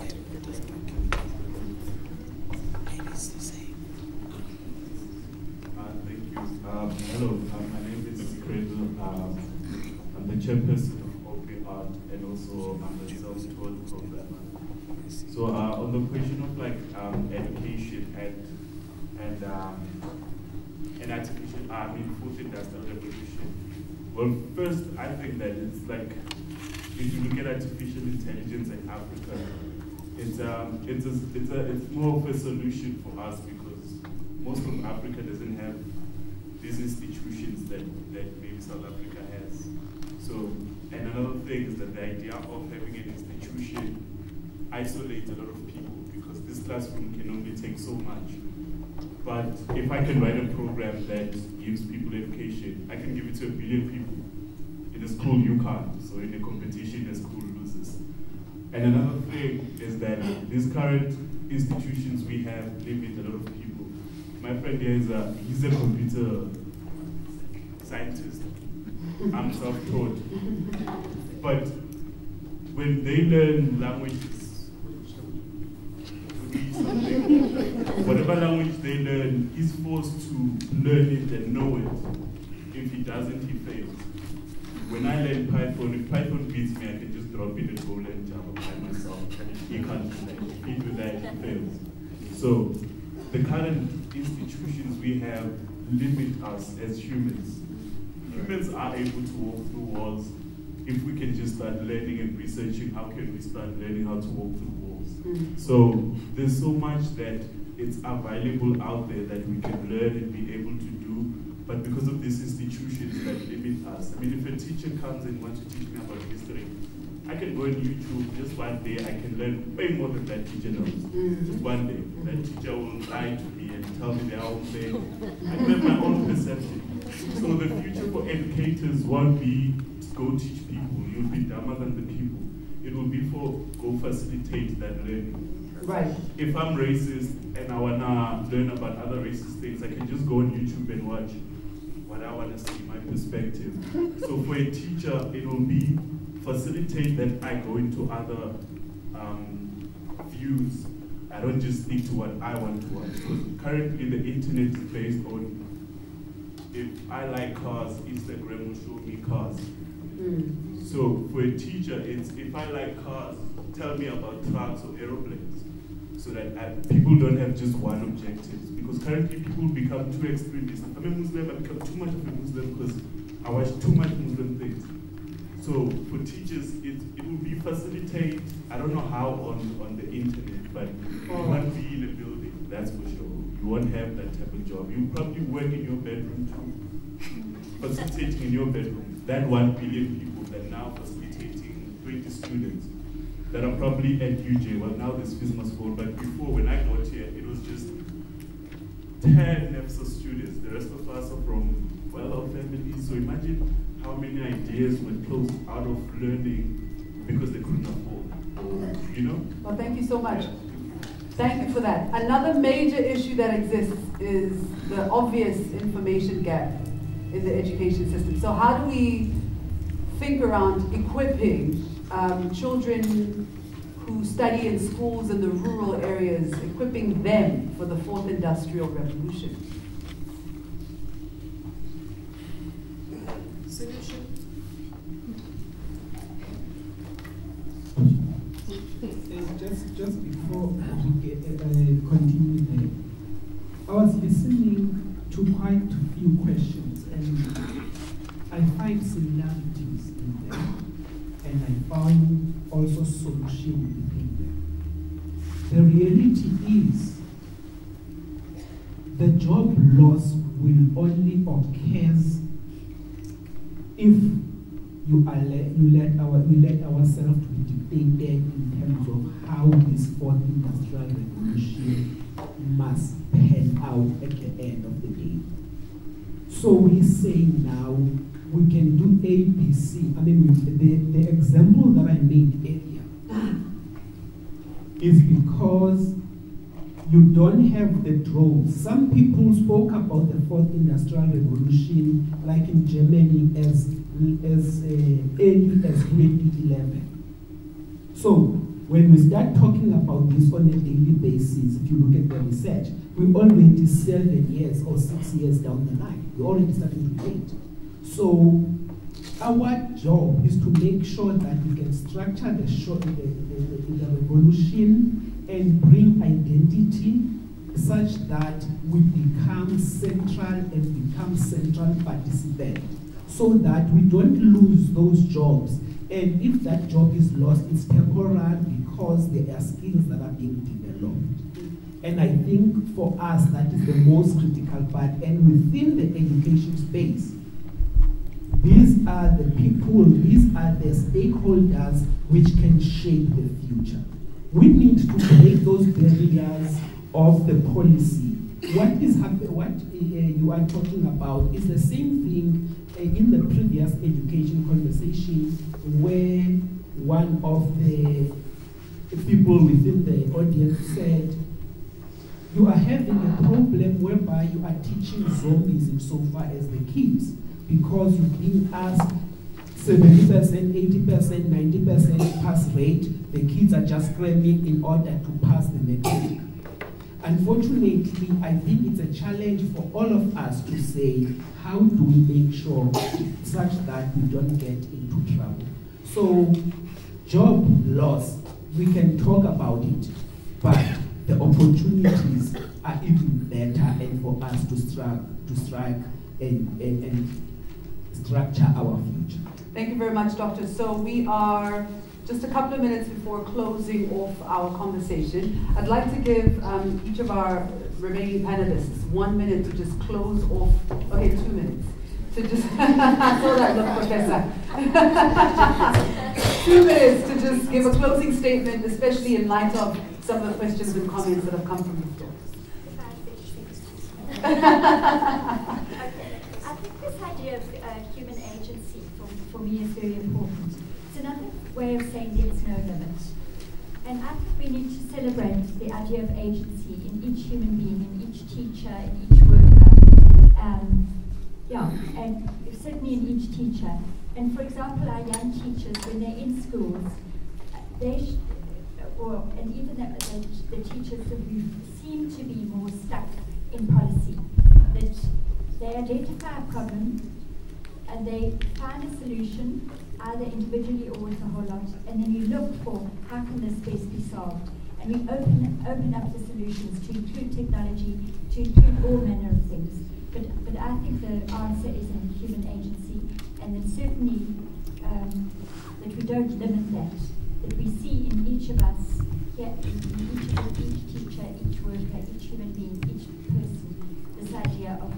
Um, hello, uh, my name is Gregor. Um, I'm the chairperson of Open Art, and also I'm the self-taught program. So uh, on the question of like um, education and and um, and artificial, I mean fourth industrial revolution. Well, first, I think that it's like, if you look at artificial intelligence in Africa, it's um, it's a, it's a, it's more of a solution for us, because most of Africa doesn't have these institutions that that maybe South Africa has. So, and another thing is that the idea of having an institution isolates a lot of people, because this classroom can only take so much. But if I can write a program that gives people education, I can give it to a billion people. In a school, you can't. So in a competition, a school loses. And another thing is that these current institutions we have limit a lot of people. My friend here is a, he's a computer scientist. I'm self-taught. But when they learn languages, whatever language they learn, he's forced to learn it and know it. If he doesn't, he fails. When I learn Python, if Python beats me, I can just drop it and go learn Java by myself. He can't do that. If he do that, he fails. So the current institutions we have limit us as humans. Humans are able to walk through walls. If we can just start learning and researching, how can we start learning how to walk through walls? Mm. So there's so much that it's available out there that we can learn and be able to do, but because of these institutions that limit us. I mean, if a teacher comes and wants to teach me about history, I can go on YouTube, just one day I can learn way more than that teacher knows. Mm. Just one day, that teacher will lie to me and tell me their own thing. I can have my own perception. So the future for educators won't be go teach people. will be dumber than the people. It will be for go facilitate that learning. Right. If I'm racist and I wanna learn about other racist things, I can just go on YouTube and watch what I wanna see, my perspective. So for a teacher, it will be facilitate that I go into other um, views. I don't just stick to what I want to watch. Because currently the internet is based on if I like cars, Instagram will show me cars. Mm. So for a teacher, it's if I like cars, tell me about trucks or aeroplanes. So that I, people don't have just one objective. Because currently people become too extremist. I'm a Muslim, I become too much of a Muslim because I watch too much Muslim things. So for teachers, it, it will be facilitate, I don't know how on, on the internet, but you won't be in a building, that's for sure. You won't have that type of job. You probably work in your bedroom too. Facilitating in your bedroom, that one billion people that now facilitating twenty students that are probably at U J. Well, now this business school, but before when I got here, it was just ten N E F S A students. The rest of us are from well-off families. So imagine how many ideas were closed out of learning because they couldn't afford, you know? Well, thank you so much. Yeah. Thank you for that. Another major issue that exists is the obvious information gap in the education system. So how do we think around equipping Um, children who study in schools in the rural areas, equipping them for the fourth industrial revolution? Solution? Just, just before we get, uh, continue there, I was listening to quite a few questions and I find similarities in them. And I found also solution within them. The reality is the job loss will only occur if you are let you let our we let ourselves be dictated in terms of how this fourth industrial revolution must pan out at the end of the day. So we say now we can do A, B, C. I mean, the, the example that I made earlier is because you don't have the drones. Some people spoke about the fourth industrial revolution, like in Germany, as, as uh, early as twenty eleven. So when we start talking about this on a daily basis, if you look at the research, we're already seven years or six years down the line. We're already starting to date. So our job is to make sure that we can structure the, short, the, the, the, the revolution and bring identity such that we become central and become central participant so that we don't lose those jobs. And if that job is lost, it's temporary because there are skills that are being developed. And I think for us, that is the most critical part. And within the education space, these are the people, these are the stakeholders which can shape the future. We need to break those barriers of the policy. What is happen, what uh, you are talking about is the same thing uh, in the previous education conversation where one of the people within the audience said, you are having a problem whereby you are teaching zombies insofar as the kids. Because you're being asked seventy percent, eighty percent, ninety percent pass rate, the kids are just cramming in order to pass the metric. Unfortunately, I think it's a challenge for all of us to say, how do we make sure such that we don't get into trouble? So, job loss, we can talk about it, but the opportunities are even better and for us to strike, to strike And, and, and structure our future. Thank you very much, Doctor. So we are just a couple of minutes before closing off our conversation. I'd like to give um, each of our remaining panelists one minute to just close off, okay, two minutes. To just, I saw that look, Professor. Two minutes to just give a closing statement, especially in light of some of the questions and comments that have come from the floor. Okay. I think this idea of uh, human agency for, for me is very important. So another way of saying there is no limit. And I think we need to celebrate the idea of agency in each human being, in each teacher, in each worker, um, yeah, and certainly in each teacher. And for example, our young teachers, when they're in schools, they sh or and even the, the, the teachers who seem to be more stuck in policy, that they identify a problem and they find a solution, either individually or with a whole lot, and then you look for how can this best be solved. And we open, open up the solutions to include technology, to include all manner of things. But, but I think the answer is in human agency, and that certainly um, that we don't limit that, that we see in each of us, yeah, in each, of us, each teacher, each worker, each human being, each person, this idea of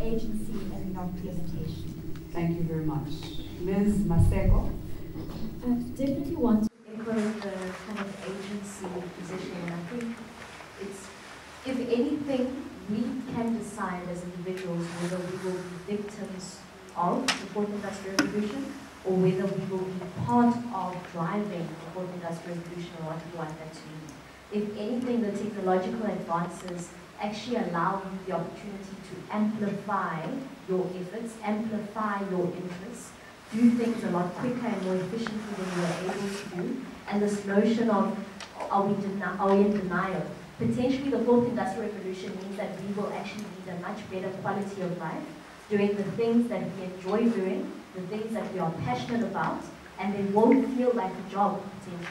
agency and not limitation. Thank you very much. Miz Maseko? I definitely want to echo the kind of agency position. I think it's, if anything, we can decide as individuals whether we will be victims of the fourth industrial revolution or whether we will be part of driving the fourth industrial revolution or what we want that to mean. If anything, the technological advances actually allow you the opportunity to amplify your efforts, amplify your interests, do things a lot quicker and more efficiently than you are able to do. And this notion of, are we, are we in denial? Potentially the fourth industrial revolution means that we will actually need a much better quality of life, doing the things that we enjoy doing, the things that we are passionate about, and they won't feel like a job, potentially.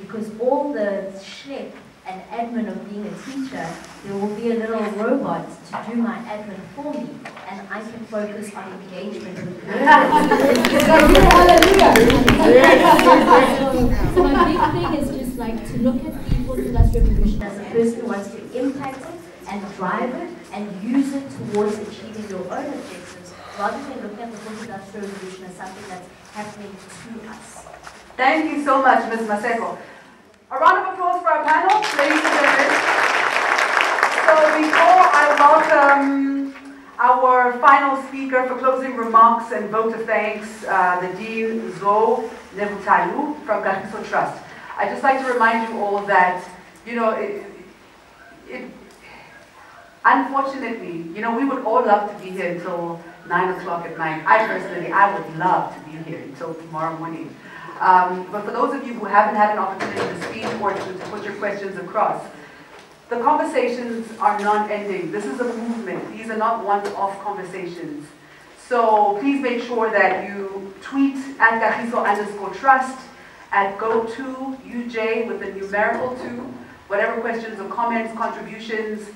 Because all the schlepp and admin of being a teacher, there will be a little robot to do my admin for me, and I can focus on engagement with the learners. So my big thing is just like to look at people's industrial revolution as a person who wants to impact it and drive it and use it towards achieving your own objectives, rather than looking at the full industrial revolution as something that's happening to us. Thank you so much, Miz Maseko. A round of applause for our panel, ladies and gentlemen. So before I welcome our final speaker for closing remarks and vote of thanks, uh, the Dean Zo Nebutalu from Kagiso Trust, I'd just like to remind you all that, you know, it, it, unfortunately, you know, we would all love to be here until nine o'clock at night. I personally, I would love to be here until tomorrow morning. Um, but for those of you who haven't had an opportunity to speak or to, to put your questions across, the conversations are non-ending. This is a movement. These are not one-off conversations. So please make sure that you tweet at Kagiso underscore trust, at go to U J with the numerical two, whatever questions or comments, contributions,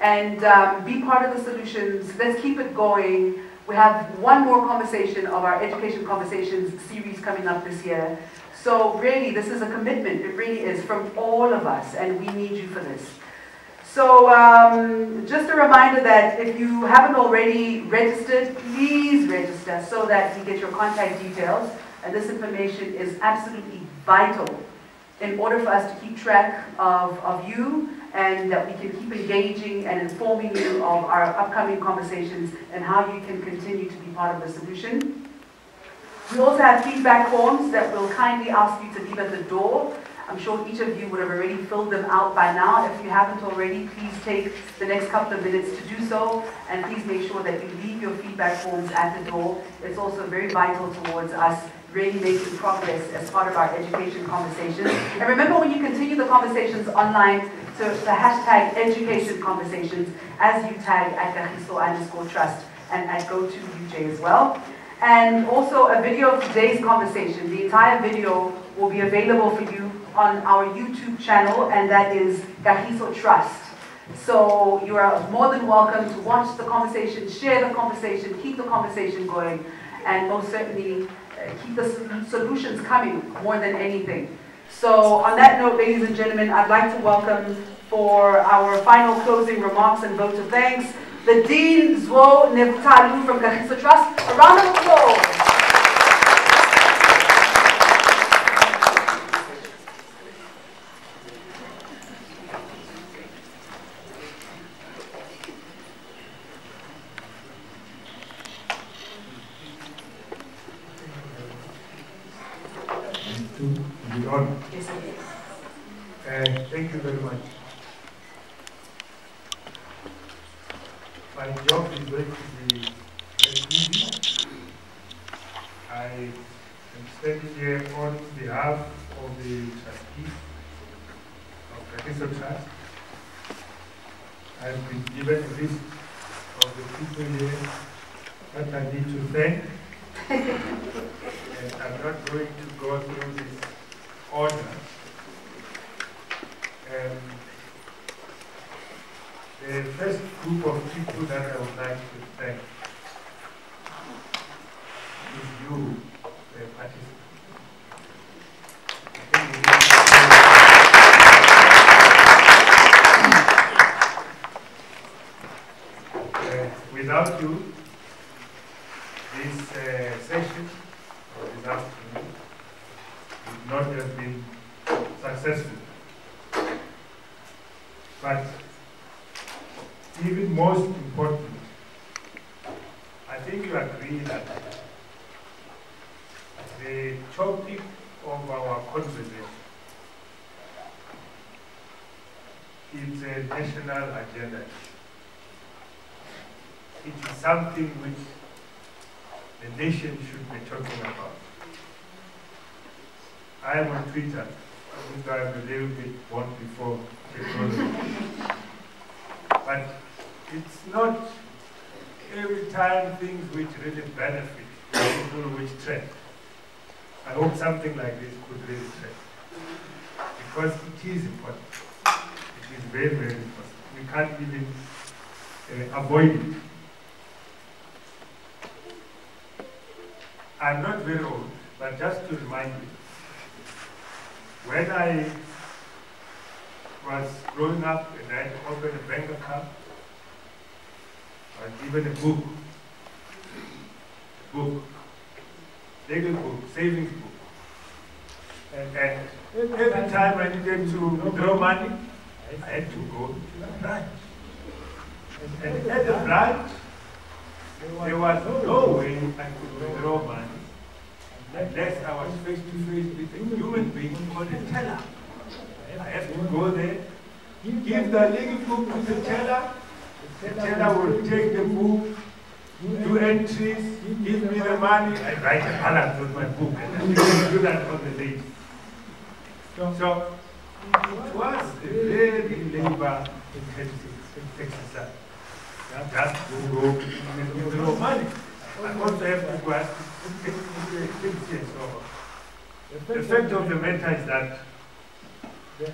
and um, be part of the solutions. Let's keep it going. We have one more conversation of our Education Conversations series coming up this year. So really, this is a commitment. It really is from all of us, and we need you for this. So um, just a reminder that if you haven't already registered, please register so that we get your contact details. And this information is absolutely vital in order for us to keep track of, of you, and that we can keep engaging and informing you of our upcoming conversations and how you can continue to be part of the solution. We also have feedback forms that we'll kindly ask you to leave at the door. I'm sure each of you would have already filled them out by now. If you haven't already, please take the next couple of minutes to do so, and please make sure that you leave your feedback forms at the door. It's also very vital towards us really making progress as part of our education conversations. And remember, when you continue the conversations online, so the hashtag education conversations as you tag at Kagiso underscore trust and at go to U J as well. And also a video of today's conversation. The entire video will be available for you on our YouTube channel, and that is Kagiso Trust. So you are more than welcome to watch the conversation, share the conversation, keep the conversation going, and most certainly keep the solutions coming more than anything. So on that note, ladies and gentlemen, I'd like to welcome for our final closing remarks and vote of thanks, the Dean Zo Nebutalu from Kagiso Trust. A round of applause. Uh, thank you very much. My job is going to be very easy. I am standing here on behalf of the trustees of Kagiso Trust. I have been given a list of the people here that I need to thank. And I'm not going to go through this order. Um, the first group of people that I would like to thank is you, the participants. Uh, without you, this uh, session or this afternoon would not have been successful. But even most important, I think you agree that the topic of our conversation is a national agenda. It is something which the nation should be talking about. I am on Twitter. I think I am a little bit born before technology. But it's not every time things which really benefit people which trend. I hope something like this could really trend. Because it is important. It is very, very important. We can't even uh, avoid it. I'm not very old, but just to remind you, when I was growing up and I had to open a bank account, I was given a book, a book, legal book, savings book. And, and every time I needed to withdraw money, I had to go to the branch. And, and at the branch, there was no way I could withdraw money unless I was face to face with a human being called a teller. I have to go there, give the legal book to the teller, the teller will take the book, do entries, give me the money, I write a balance on my book, and I do that on the lady. So it was a very labor intensive exercise. Just to go with the money. I also have to go ask and so on. The fact of the matter is that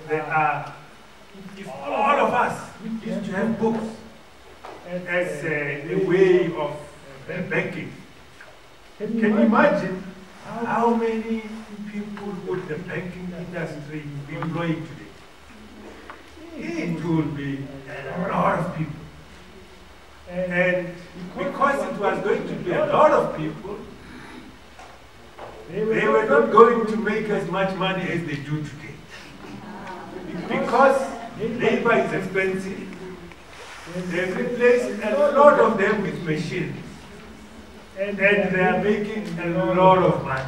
there are, if all of us used to have books as a, a way of banking, can you imagine how many people would the banking industry be employing today? It would be a lot of people. And because it was going to be a lot of people, they were not going to make as much money as they do today. Because labor is expensive, they replaced a lot of them with machines. And they are making a lot of money.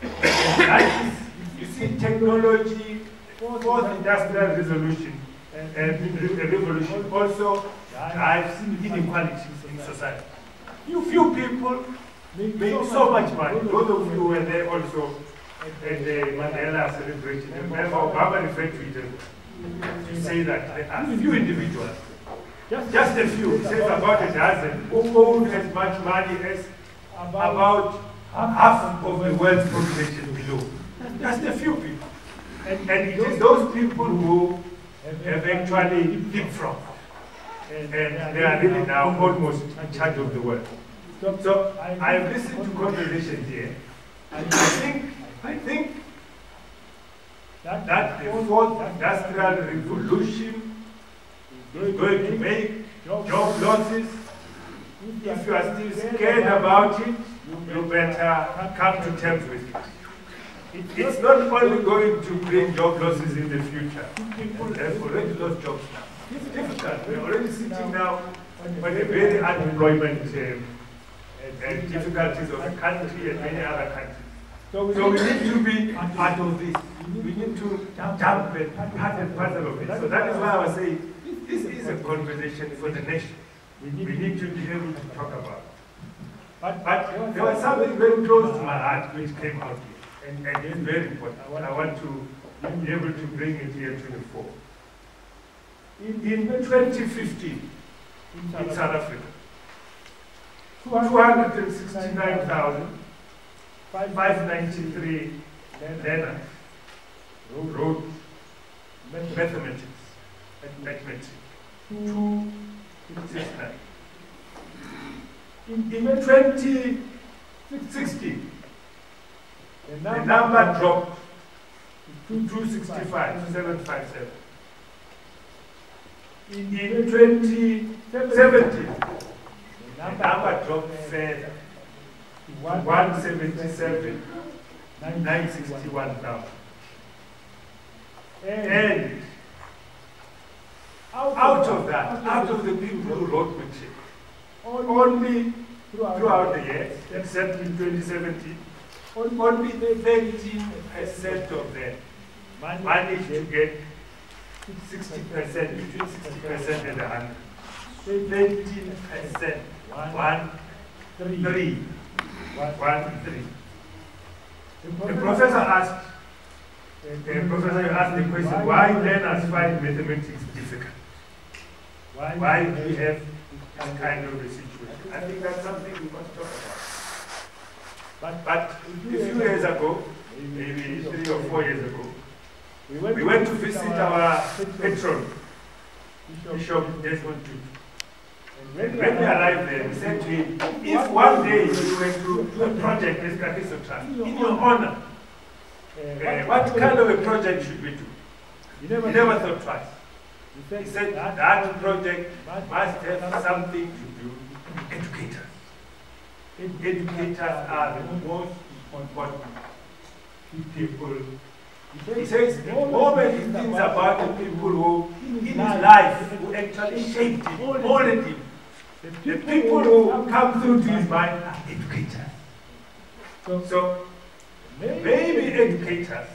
And that is, you see, technology, fourth industrial resolution, and the revolution also drives inequalities in society. You few people make so much money. Those of you were there also at the Mandela celebration. Remember, Obama referred to it to say that there are few individuals, just a few, he says about a dozen, who own as much money as about half of the world's population below. Just a few people. And it is those people who have actually leapfrogged. And they are really now almost in charge of the world. So I have listened to conversations here. And I think, I think that the fourth industrial revolution is going to make job losses. If you are still scared about it, you better come to terms with it. It's not only going to bring job losses in the future. People have already lost jobs now. It's difficult. We're already sitting now on a very unemployment um, and difficulties of the country and many other countries. So we need to be part of this. we need to jump at part and parcel of it. So that is why I was saying, this is a conversation for the nation. We need to be able to talk about it. But, but there was something very close to my heart which came out here, and, and it's very important. I want to be able to bring it here to the fore. In, in twenty fifteen, in South Africa, two hundred sixty-nine thousand five hundred ninety-three learners wrote mathematics at metric, two sixty-nine. In twenty sixteen, the number, the number dropped to two sixty-five, seven fifty-seven. In twenty seventeen, the number dropped further to one seventy-seven, nine sixty-one thousand. And out of that, out of the people who wrote matric, only throughout the year, except in twenty seventeen, only thirteen percent of them managed to get sixty percent, between sixty percent and one hundred. thirteen percent, one, three, one, three. The professor asked, the professor asked the question, why learners find mathematics difficult? Why do we have and kind of a situation? I think that's something we must talk about. But, but a few years ago, maybe three or four years ago, we went, we went to visit our patron, Bishop Desmond Tutu. When we arrived there, we said to him, if one day you went to do a project as Kagiso Trust, in your honor, uh, what kind of a project should we do? He never thought twice. He said that project must have something to do with educators. Educators are the most important people. He says the moment he thinks about the people who, in his life, who actually shaped him, molded him, the people who come through to his mind are educators. So maybe educators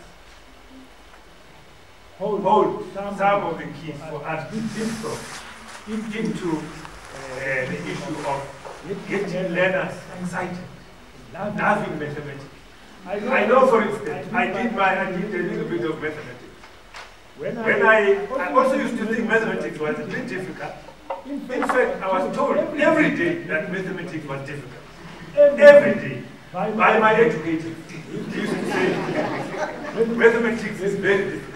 Hold, hold some, some of the keys for us to dissolve into uh, the issue of getting learners excited, loving mathematics. I know, I know for instance, I did my I did a little bit of mathematics. When I, when I, I also used to think mathematics was a bit difficult. In fact, I was told every day that mathematics was difficult. Every day, by my educator, he used to say mathematics is very difficult.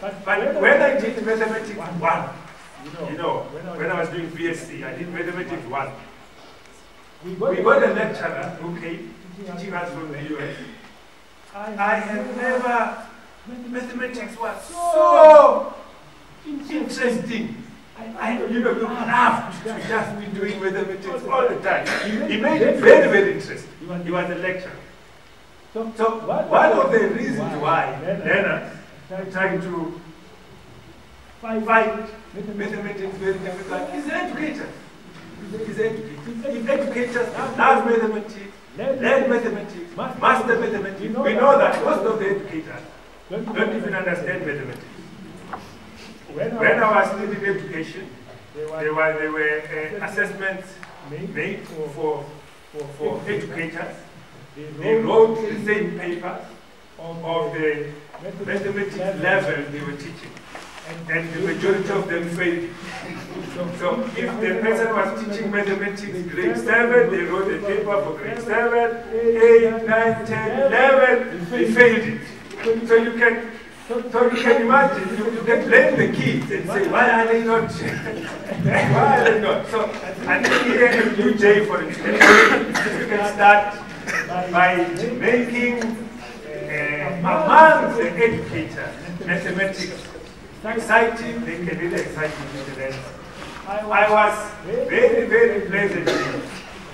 But, but when I did mathematics one, one you, know, you know, when I was doing B S c, I did mathematics one. We got a lecturer who came teaching us from the U S. I have never, mathematics was so interesting. I, you know, you laughed to just be doing mathematics all the time. He made it very, very interesting. He was a lecturer. So one of the reasons why learners trying to fight mathematics very difficult is educators. Is educators. If educators love mathematics, learn mathematics, master mathematics, we know that most of the educators don't even understand mathematics. When I was studying education, there were, there were uh, assessments made for, for, for educators. They wrote the same paper of the mathematics level they were teaching, and, and the majority of them failed. So if the person was teaching mathematics grade seven, they wrote a paper for grade seven, eight, nine, ten, eleven, they failed it. So you can, so you can imagine, you, you can blame the kids and say, why are they not? Why are they not? So I think here in U J, for instance, you can start by making among the educators, mathematics, exciting, they can really excite you. I was very, very pleasantly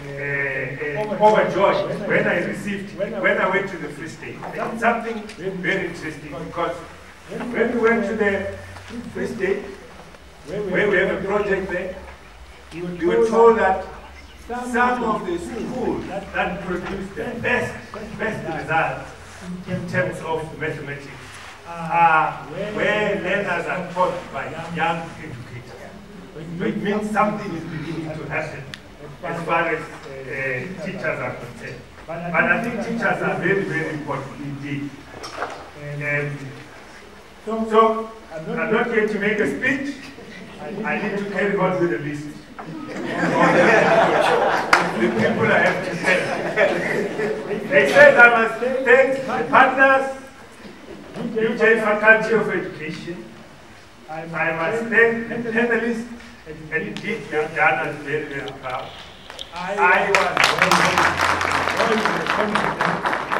uh, uh, overjoyed when I received, when I went to the Free State. That's something very interesting, because when we went to the Free State, where we have a project there, we were told that some of the schools that produced the best, best results in terms of mathematics are where learners are taught by young educators. So it means something is beginning to happen as far as uh, teachers are concerned. But I think teachers are very, very important indeed. And so, I'm not here to make a speech. I need to carry on with the list. The people I have to thank. They said I must thank the partners, U J Faculty of Education. I must thank the panelists, and indeed you have done us very, very proud. I was very, very confident